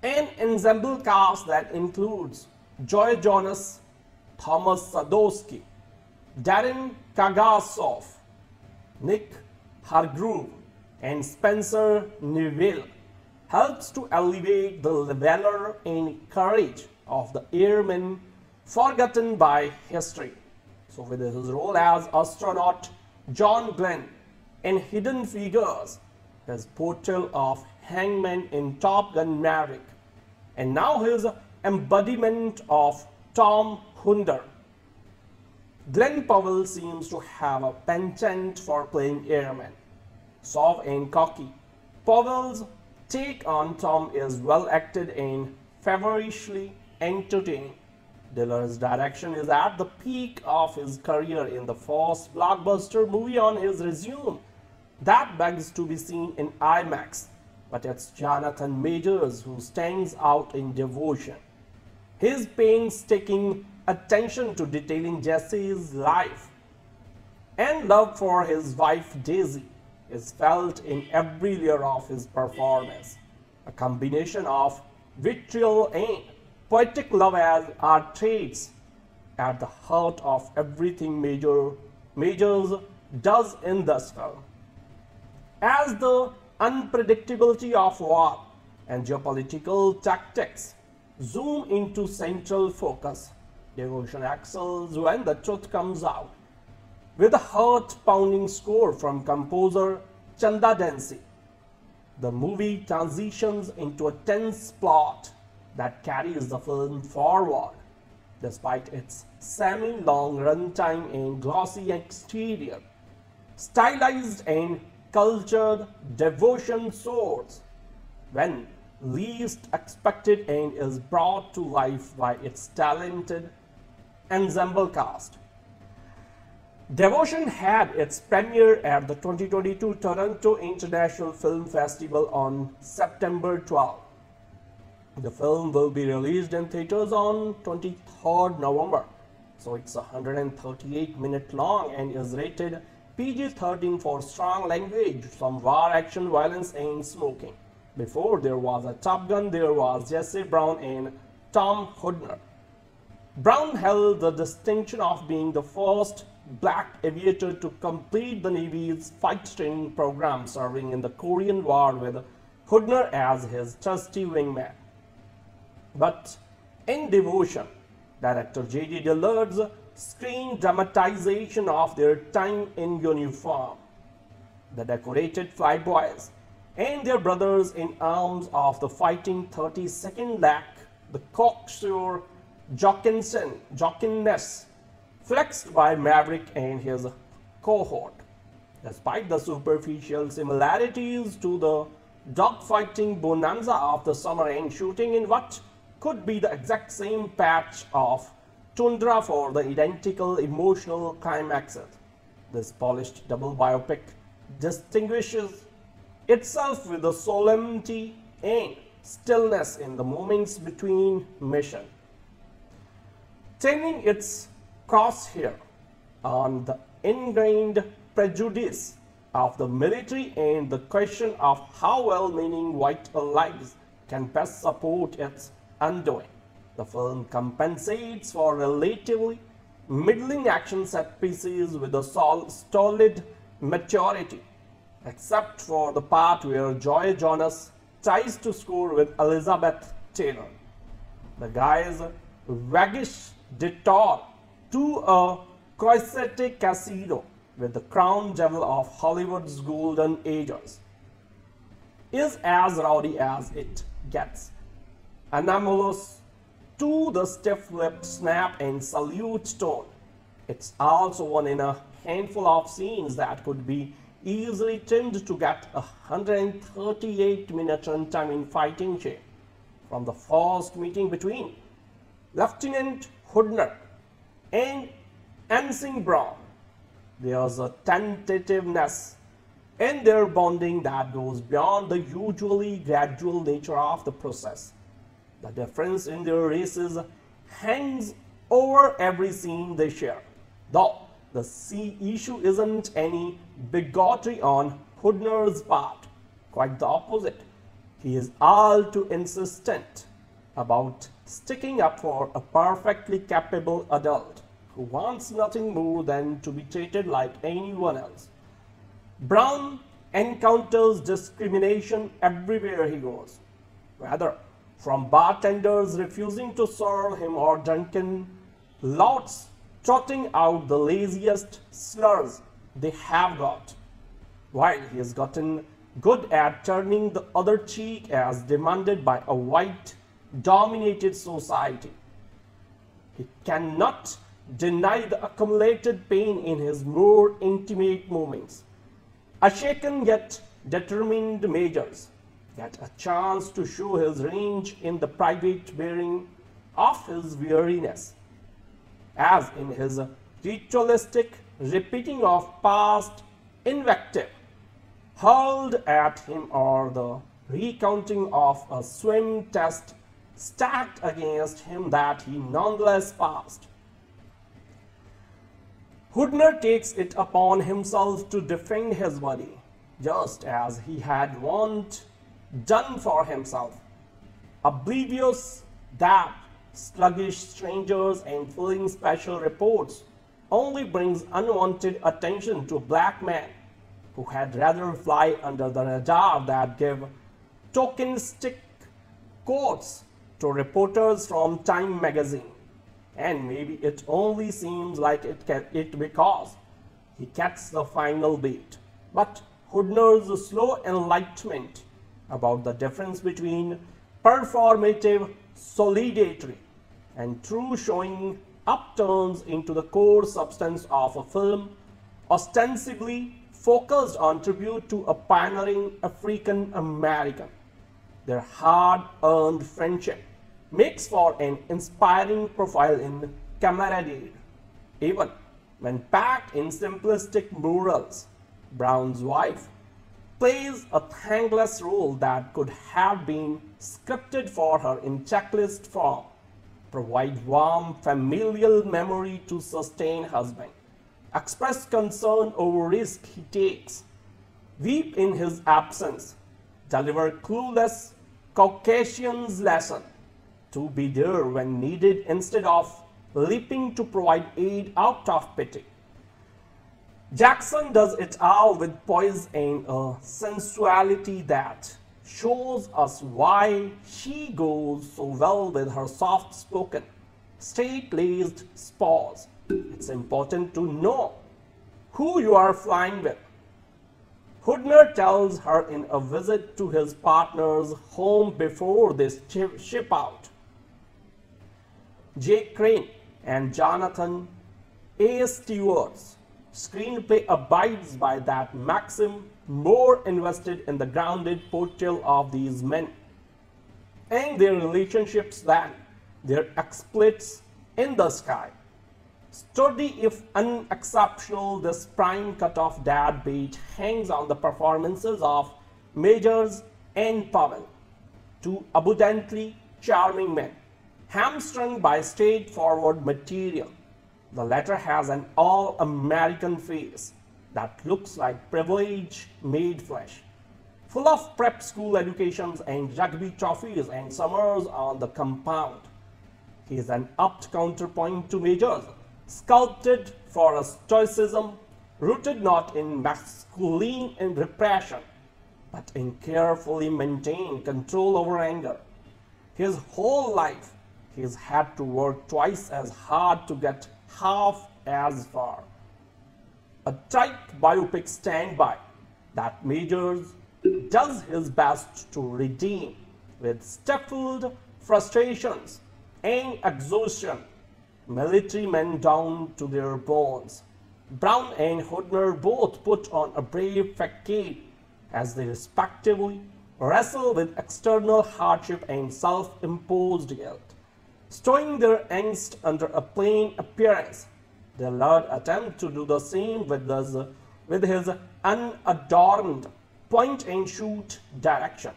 An ensemble cast that includes Joe Jonas, Thomas Sadoski, Darren Kagasov, Nick Hargrove, and Spencer Neville helps to elevate the valor and courage of the airmen forgotten by history. So with his role as astronaut John Glenn in Hidden Figures, his portrayal of Hangman in Top Gun Maverick, and now his embodiment of Tom Hudner. Glenn Powell seems to have a penchant for playing airmen. Soft and cocky, Powell's take on Tom is well acted and feverishly entertaining. Dillard's direction is at the peak of his career in the first blockbuster movie on his resume that begs to be seen in IMAX, but it's Jonathan Majors who stands out in devotion. His painstaking attention to detailing Jesse's life and love for his wife Daisy is felt in every layer of his performance. A combination of vitriol and poetic love are traits at the heart of everything Major, Majors does in this film. As the unpredictability of war and geopolitical tactics zoom into central focus, devotion excels when the truth comes out. With a heart-pounding score from composer Chanda Dancy, the movie transitions into a tense plot that carries the film forward. Despite its semi-long runtime and glossy exterior, stylized and cultured devotion soars when least expected and is brought to life by its talented ensemble cast. Devotion had its premiere at the twenty twenty-two Toronto International Film Festival on September twelfth. The film will be released in theaters on the twenty-third of November. So it's one hundred thirty-eight minutes long and is rated P G thirteen for strong language, some war, action, violence, and smoking. Before there was a Top Gun, there was Jesse Brown and Tom Hudner. Brown held the distinction of being the first black aviator to complete the Navy's flight training program, serving in the Korean War with Hudner as his trusty wingman. But in Devotion, director J D Dillard's screen dramatization of their time in uniform, the decorated flyboys and their brothers in arms of the fighting thirty-second L A C, the cocksure Jockinson, Jockenness, flexed by Maverick and his cohort. Despite the superficial similarities to the dogfighting bonanza of the summer and shooting in what could be the exact same patch of tundra for the identical emotional climaxes, this polished double biopic distinguishes itself with the solemnity and stillness in the moments between mission. Turning its crosshair on the ingrained prejudice of the military and the question of how well-meaning white allies can best support its undoing, the film compensates for relatively middling action set pieces with a sol solid maturity, except for the part where Joe Jonas tries to score with Elizabeth Taylor. The guy's waggish detour to a Quonset casino with the crown jewel of Hollywood's golden ages is as rowdy as it gets, anomalous to the stiff-lipped snap and salute tone. It's also one in a handful of scenes that could be easily trimmed to get a one hundred thirty-eight minute runtime in fighting shape. From the first meeting between Lieutenant Hudner and Ensign Brown, there's a tentativeness in their bonding that goes beyond the usually gradual nature of the process. The difference in their races hangs over every scene they share, though the sea issue isn't any bigotry on Hudner's part. Quite the opposite. He is all too insistent about sticking up for a perfectly capable adult who wants nothing more than to be treated like anyone else. Brown encounters discrimination everywhere he goes, whether from bartenders refusing to serve him or drunken louts trotting out the laziest slurs they have got. While he has gotten good at turning the other cheek as demanded by a white-dominated society, he cannot deny the accumulated pain in his more intimate moments. A shaken yet determined Majors get a chance to show his range in the private bearing of his weariness, as in his ritualistic repeating of past invective hurled at him or the recounting of a swim test stacked against him that he nonetheless passed. Hudner takes it upon himself to defend his buddy, just as he had once done for himself, oblivious that sluggish strangers and filling special reports only brings unwanted attention to a black man who had rather fly under the radar that give tokenistic quotes to reporters from Time magazine. And maybe it only seems like it, can, it because he gets the final beat. But Hudner's slow enlightenment about the difference between performative solidarity and true showing up turns into the core substance of a film ostensibly focused on tribute to a pioneering African American. Their hard-earned friendship makes for an inspiring profile in camaraderie. Even when packed in simplistic murals, Brown's wife plays a thankless role that could have been scripted for her in checklist form, provide warm familial memory to sustain husband, express concern over risk he takes, weep in his absence, deliver clueless Caucasian's lesson, to be there when needed instead of leaping to provide aid out of pity. Jackson does it all with poise and a sensuality that shows us why she goes so well with her soft-spoken, straight-laced spouse. It's important to know who you are flying with. Hudner tells her in a visit to his partner's home before they ship out. Jake Crane and Jonathan Stewart's screenplay abides by that maxim, more invested in the grounded portrayal of these men and their relationships than their exploits in the sky. Sturdy if unexceptional, this prime cutoff dad beat hangs on the performances of Majors and Powell, to abundantly charming men, hamstrung by straightforward material. The latter has an all-American face that looks like privilege made flesh, full of prep school educations and rugby trophies and summers on the compound. He is an apt counterpoint to Majors, sculpted for a stoicism rooted not in masculine and repression, but in carefully maintained control over anger. His whole life, he has had to work twice as hard to get half as far. A tight biopic standby that Majors does his best to redeem with stifled frustrations and exhaustion, military men down to their bones. Brown and Hudner both put on a brave facade as they respectively wrestle with external hardship and self-imposed guilt. Stowing their angst under a plain appearance, Dillard attempts to do the same with his, with his unadorned point-and-shoot direction.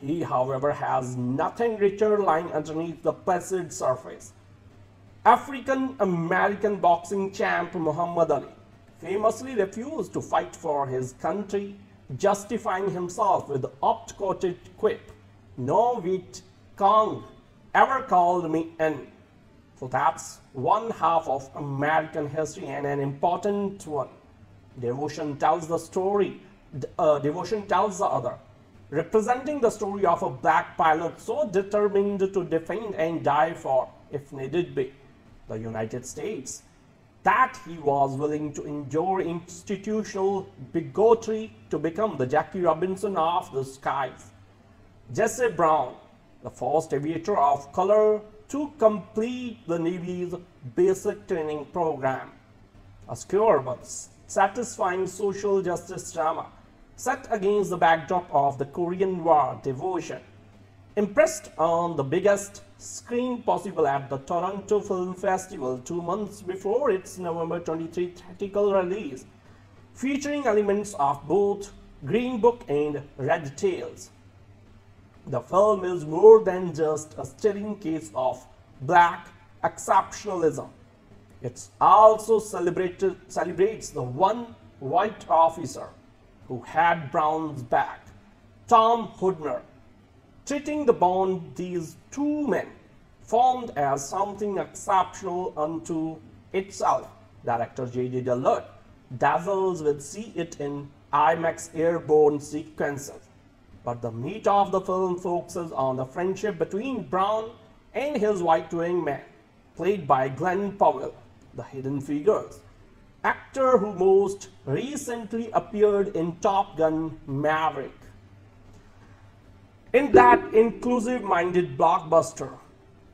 He, however, has nothing richer lying underneath the placid surface. African-American boxing champ Muhammad Ali famously refused to fight for his country, justifying himself with the oft-quoted quip, "No wit Kong ever called me in." So that's one half of American history, and an important one. Devotion tells the story, uh, devotion tells the other, representing the story of a black pilot so determined to defend and die for, if needed be, the United States, that he was willing to endure institutional bigotry to become the Jackie Robinson of the skies. Jesse Brown, the first aviator of color to complete the Navy's basic training program, a skewer but satisfying social justice drama set against the backdrop of the Korean War. Devotion impressed on the biggest screen possible at the Toronto Film Festival two months before its November twenty-third theatrical release, featuring elements of both Green Book and Red Tails. The film is more than just a stirring case of black exceptionalism. It also celebrated, celebrates the one white officer who had Brown's back, Tom Hudner, treating the bond these two men formed as something exceptional unto itself. Director J D Dillard dazzles with see it in IMAX airborne sequences. But the meat of the film focuses on the friendship between Brown and his white wingman, played by Glenn Powell, the hidden figures, actor who most recently appeared in Top Gun Maverick. In that inclusive-minded blockbuster,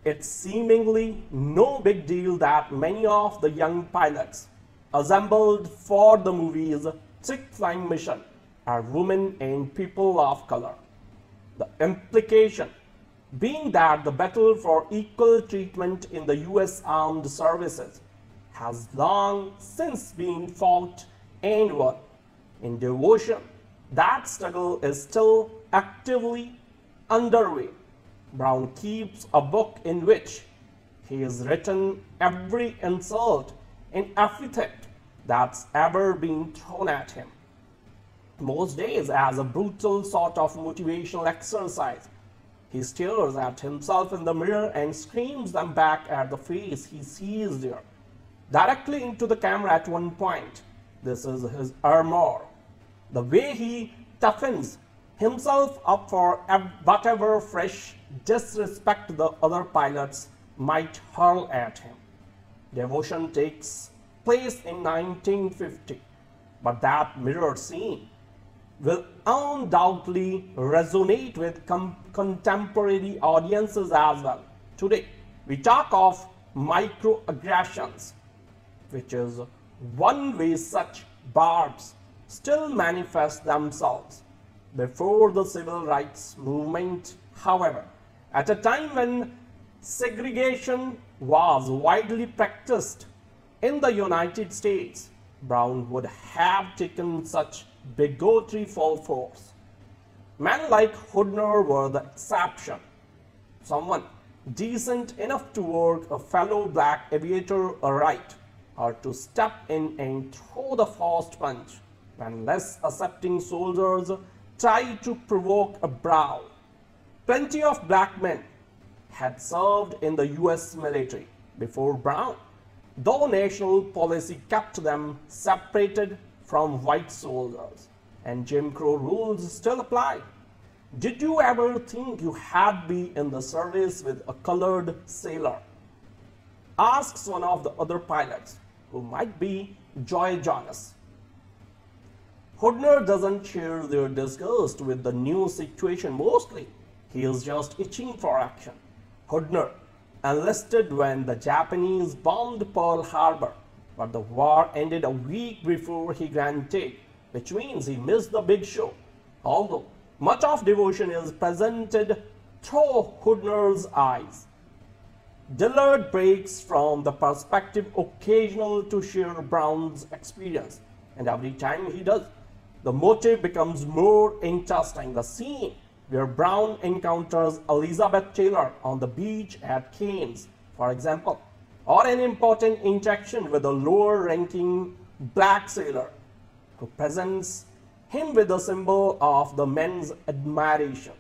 it's seemingly no big deal that many of the young pilots assembled for the movie's trick flying mission are women and people of color. The implication being that the battle for equal treatment in the U S Armed Services has long since been fought and won. In Devotion, that struggle is still actively underway. Brown keeps a book in which he has written every insult and epithet that's ever been thrown at him, most days as a brutal sort of motivational exercise. He stares at himself in the mirror and screams them back at the face he sees there, directly into the camera at one point. This is his armor, the way he toughens himself up for whatever fresh disrespect the other pilots might hurl at him. Devotion takes place in nineteen fifty, but that mirror scene will undoubtedly resonate with contemporary audiences as well. Today, we talk of microaggressions, which is one way such barbs still manifest themselves. Before the civil rights movement, however, at a time when segregation was widely practiced in the United States, Brown would have taken such bigotry full force. Men like Hudner were the exception. Someone decent enough to work a fellow black aviator aright, or to step in and throw the first punch when less accepting soldiers try to provoke a brawl. Plenty of black men had served in the U S military before Brown, though national policy kept them separated from white soldiers, and Jim Crow rules still apply. Did you ever think you had been in the service with a colored sailor? Asks one of the other pilots, who might be Joe Jonas. Hudner doesn't share their disgust with the new situation mostly. He is just itching for action. Hudner enlisted when the Japanese bombed Pearl Harbor, but the war ended a week before he granted, which means he missed the big show. Although much of devotion is presented through Hudner's eyes, Dillard breaks from the perspective occasional to share Brown's experience, and every time he does, the motive becomes more interesting. The scene where Brown encounters Elizabeth Taylor on the beach at Cannes, for example, or an important interaction with a lower-ranking black sailor who presents him with a symbol of the men's admiration.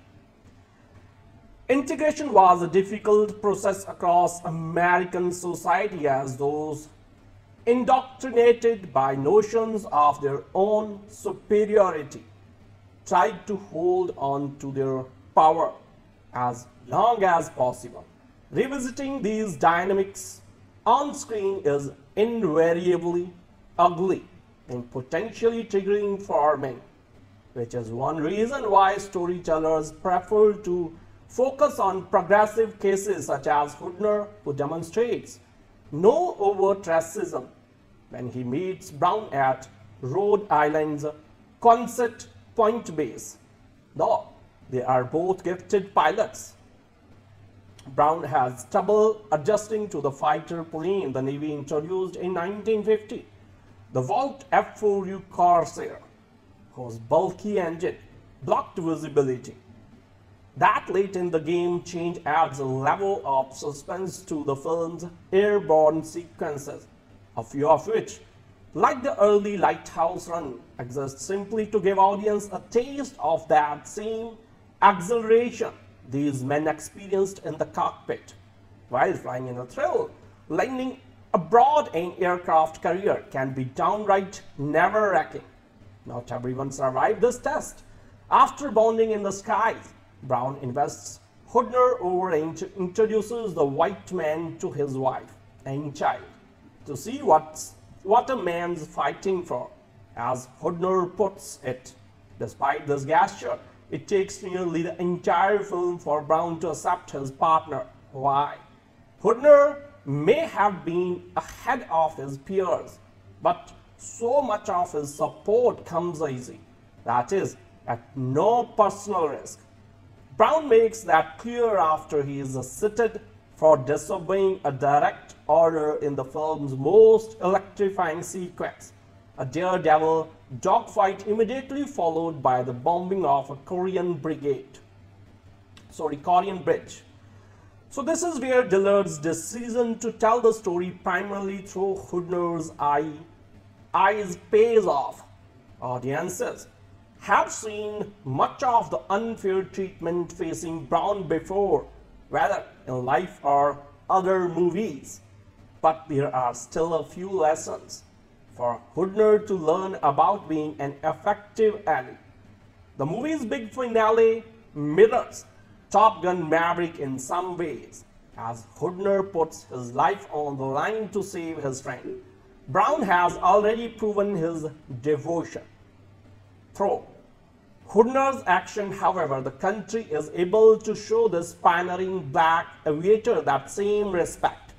Integration was a difficult process across American society, as those indoctrinated by notions of their own superiority tried to hold on to their power as long as possible. Revisiting these dynamics on screen is invariably ugly and potentially triggering for many, which is one reason why storytellers prefer to focus on progressive cases such as Hudner, who demonstrates no overt racism when he meets Brown at Rhode Island's Quonset Point base, though they are both gifted pilots. Brown has trouble adjusting to the fighter plane the Navy introduced in nineteen fifty, the Vought F four U Corsair, whose bulky engine blocked visibility. That late in the game change adds a level of suspense to the film's airborne sequences, a few of which, like the early Lighthouse Run, exist simply to give audience a taste of that same exhilaration these men experienced in the cockpit while flying in a thrill. Landing abroad in aircraft career can be downright nerve-wracking. Not everyone survived this test. After bonding in the skies, Brown invests Hudner over and introduces the white man to his wife and child to see what's, what a man's fighting for, as Hudner puts it. Despite this gesture, it takes nearly the entire film for Brown to accept his partner. Why? Hudner may have been ahead of his peers, but so much of his support comes easy, that is, at no personal risk. Brown makes that clear after he is cited for disobeying a direct order in the film's most electrifying sequence, a daredevil dogfight immediately followed by the bombing of a Korean brigade, sorry, Korean bridge. So this is where Dillard's decision to tell the story primarily through Hudner's eye, eyes pays off. Audiences have seen much of the unfair treatment facing Brown before, whether in life or other movies, but there are still a few lessons for Hudner to learn about being an effective ally. The movie's big finale mirrors Top Gun Maverick in some ways, as Hudner puts his life on the line to save his friend. Brown has already proven his devotion through Hudner's action. However, the country is able to show this pioneering black aviator that same respect.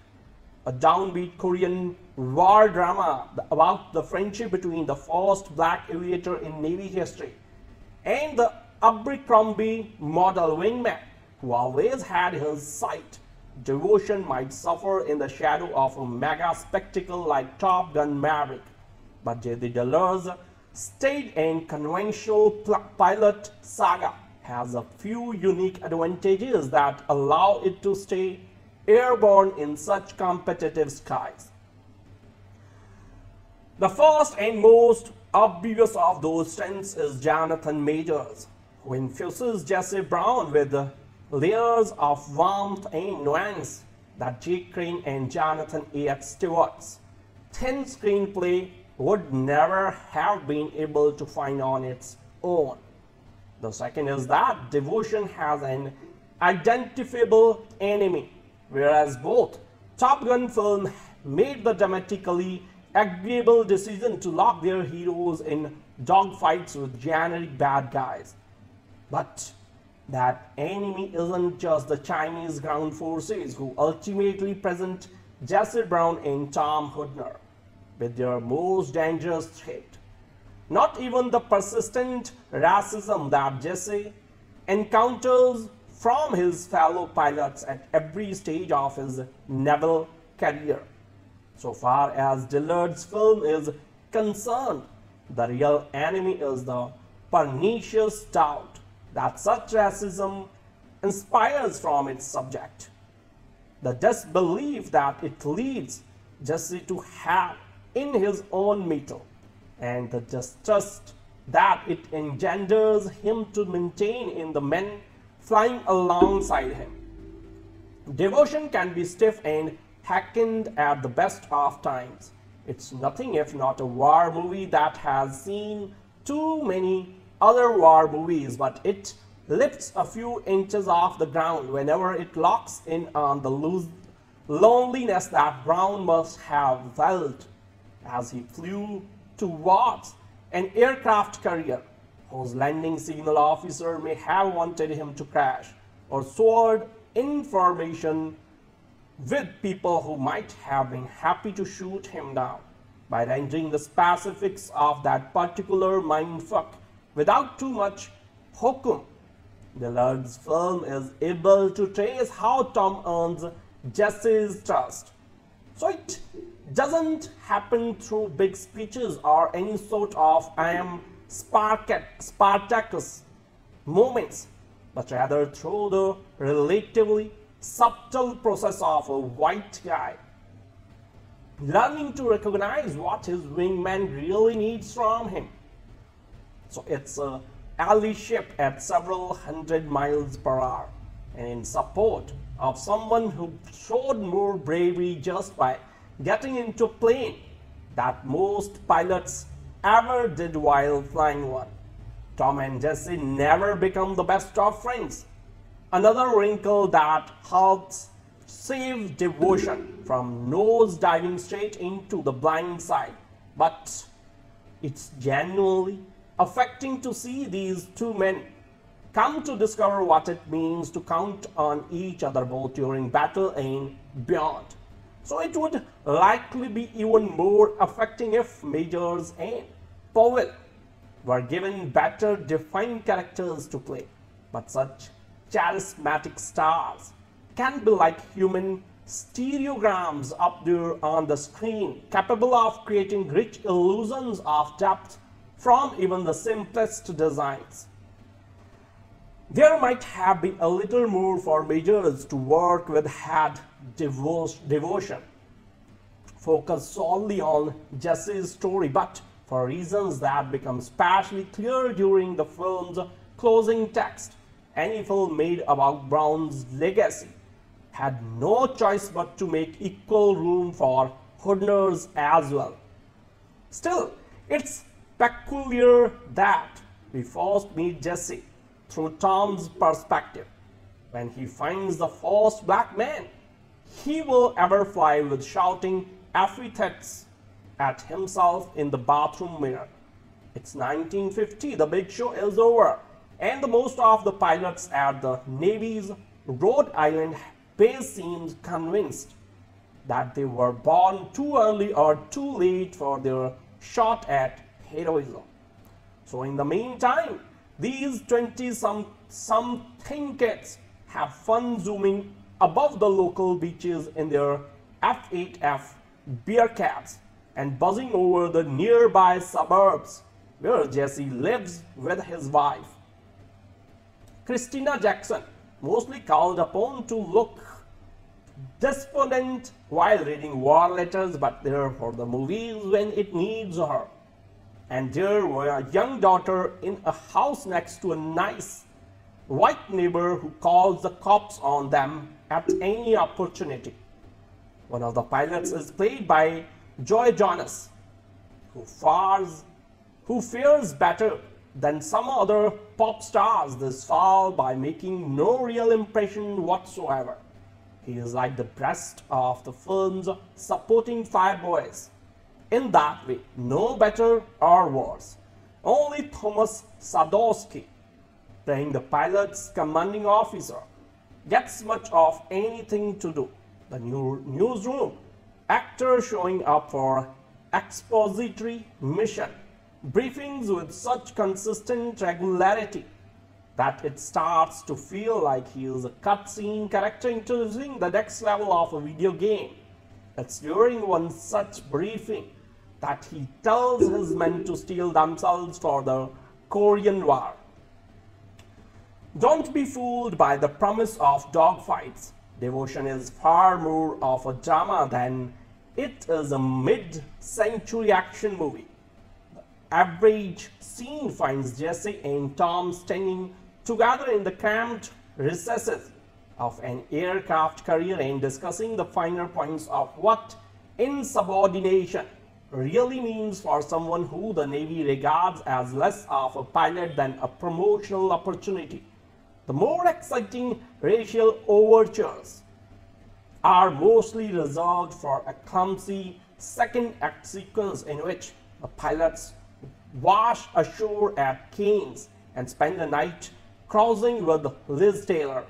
A downbeat Korean War drama about the friendship between the first black aviator in Navy history and the Abercrombie model wingman who always had his sight, devotion might suffer in the shadow of a mega spectacle like Top Gun Maverick, but J D Dillard stayed in conventional pilot saga has a few unique advantages that allow it to stay airborne in such competitive skies. The first and most obvious of those strengths is Jonathan Majors, who infuses Jesse Brown with layers of warmth and nuance that Jake Crane and Jonathan A X Stewart's thin screenplay would never have been able to find on its own. The second is that Devotion has an identifiable enemy, whereas both Top Gun films made the dramatically agreeable decision to lock their heroes in dogfights with generic bad guys. But that enemy isn't just the Chinese ground forces, who ultimately present Jesse Brown and Tom Hudner with their most dangerous threat. Not even the persistent racism that Jesse encounters from his fellow pilots at every stage of his naval career. So far as Dillard's film is concerned, the real enemy is the pernicious doubt that such racism inspires from its subject, the disbelief that it leads Jesse to have in his own mettle, and the distrust that it engenders him to maintain in the men flying alongside him. Devotion can be stiff and hackened at the best of times. It's nothing if not a war movie that has seen too many other war movies, but it lifts a few inches off the ground whenever it locks in on the loose loneliness that Brown must have felt as he flew towards an aircraft carrier whose landing signal officer may have wanted him to crash or soared in formation with people who might have been happy to shoot him down. By rendering the specifics of that particular mindfuck without too much hokum, Dillard's film is able to trace how Tom earns Jesse's trust. So it doesn't happen through big speeches or any sort of I am Spartacus moments, but rather through the relatively subtle process of a white guy learning to recognize what his wingman really needs from him. So it's a ally ship at several hundred miles per hour, and in support of someone who showed more bravery just by getting into a plane that most pilots ever did while flying one. Tom and Jesse never become the best of friends, another wrinkle that helps save Devotion from nose diving straight into the blind side. But it's genuinely affecting to see these two men come to discover what it means to count on each other both during battle and beyond. So it would likely be even more affecting if Majors and Powell were given better defined characters to play. But such charismatic stars can be like human stereograms up there on the screen, capable of creating rich illusions of depth from even the simplest designs. There might have been a little more for Majors to work with had Devotion focused solely on Jesse's story, but for reasons that become especially clear during the film's closing text, any film made about Brown's legacy had no choice but to make equal room for Hudner's as well. Still, it's peculiar that we first meet Jesse through Tom's perspective, when he finds the first black man he will ever fly with shouting epithets at himself in the bathroom mirror. It's nineteen fifty, the big show is over, and the most of the pilots at the Navy's Rhode Island base seems convinced that they were born too early or too late for their shot at heroism. So in the meantime, these twenty-something kids have fun zooming above the local beaches in their F eight F Bearcats and buzzing over the nearby suburbs where Jesse lives with his wife. Christina Jackson, mostly called upon to look despondent while reading war letters but there for the movies when it needs her. And there were a young daughter in a house next to a nice white neighbor who calls the cops on them at any opportunity. One of the pilots is played by Joe Jonas, who fares, who fares better than some other pop stars this fall by making no real impression whatsoever. He is like the best of the film's supporting five boys. In that way, no better or worse. Only Thomas Sadoski, playing the pilot's commanding officer, gets much of anything to do. The new newsroom actor showing up for expository mission briefings with such consistent regularity that it starts to feel like he is a cutscene character introducing the next level of a video game. It's during one such briefing that he tells his men to steel themselves for the Korean War. Don't be fooled by the promise of dogfights. Devotion is far more of a drama than it is a mid-century action movie. The average scene finds Jesse and Tom standing together in the cramped recesses of an aircraft carrier and discussing the finer points of what insubordination really means for someone who the Navy regards as less of a pilot than a promotional opportunity. The more exciting racial overtures are mostly reserved for a clumsy second act sequence in which the pilots wash ashore at Keynes and spend the night cruising with Liz Taylor.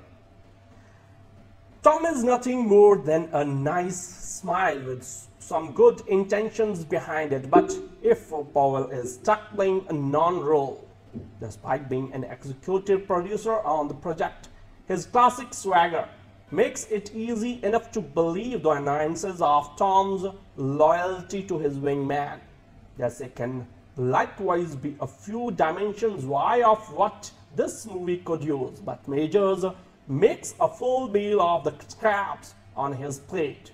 Tom is nothing more than a nice smile with some good intentions behind it, but if Powell is stuck playing a non-role. Despite being an executive producer on the project, his classic swagger makes it easy enough to believe the annoyances of Tom's loyalty to his wingman. Jesse can likewise be a few dimensions wide of what this movie could use, but Majors makes a full meal of the scraps on his plate.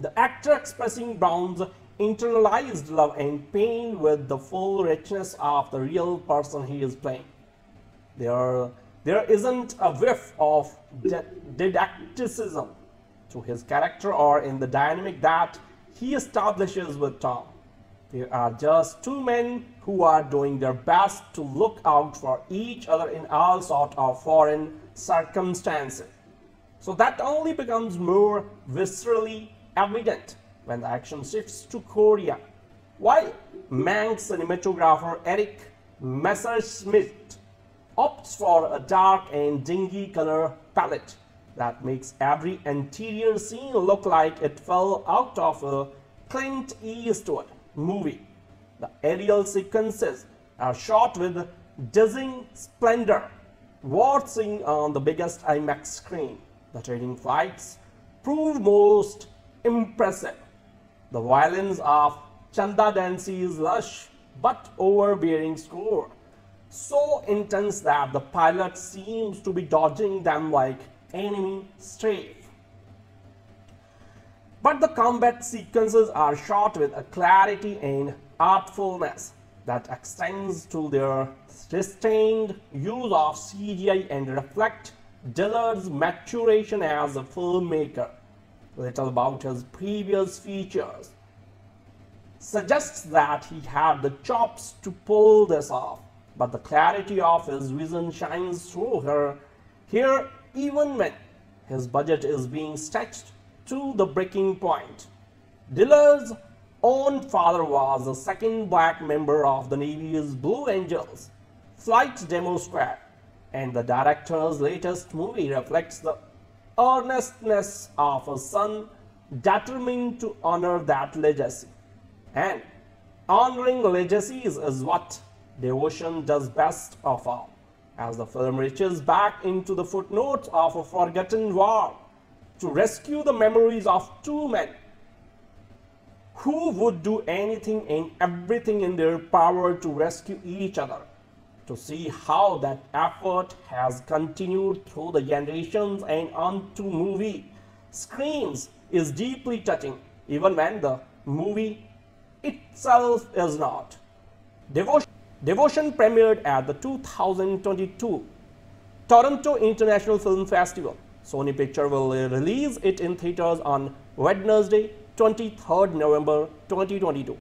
The actor expressing Brown's internalized love and pain with the full richness of the real person he is playing. There, there isn't a whiff of didacticism to his character or in the dynamic that he establishes with Tom. There are just two men who are doing their best to look out for each other in all sorts of foreign circumstances. So that only becomes more viscerally evident when the action shifts to Korea. While Manx cinematographer Eric Messerschmidt opts for a dark and dingy color palette that makes every interior scene look like it fell out of a Clint Eastwood movie. The aerial sequences are shot with dizzying splendor, watching on the biggest IMAX screen. The trailing flights prove most impressive. The violins of Chanda Dancy's lush but overbearing score, so intense that the pilot seems to be dodging them like enemy strafe. But the combat sequences are shot with a clarity and artfulness that extends to their sustained use of C G I and reflect Dillard's maturation as a filmmaker. Little about his previous features suggests that he had the chops to pull this off, but the clarity of his vision shines through her here even when his budget is being stretched to the breaking point. Dillard's own father was the second black member of the Navy's Blue Angels flight demo squad, and the director's latest movie reflects the earnestness of a son determined to honor that legacy. And honoring legacies is what Devotion does best of all. As the film reaches back into the footnotes of a forgotten war to rescue the memories of two men who would do anything and everything in their power to rescue each other. to see how that effort has continued through the generations and onto movie screens is deeply touching, even when the movie itself is not. Devotion, Devotion premiered at the two thousand twenty-two Toronto International Film Festival. Sony Pictures will release it in theaters on Wednesday, twenty-third November twenty twenty-two.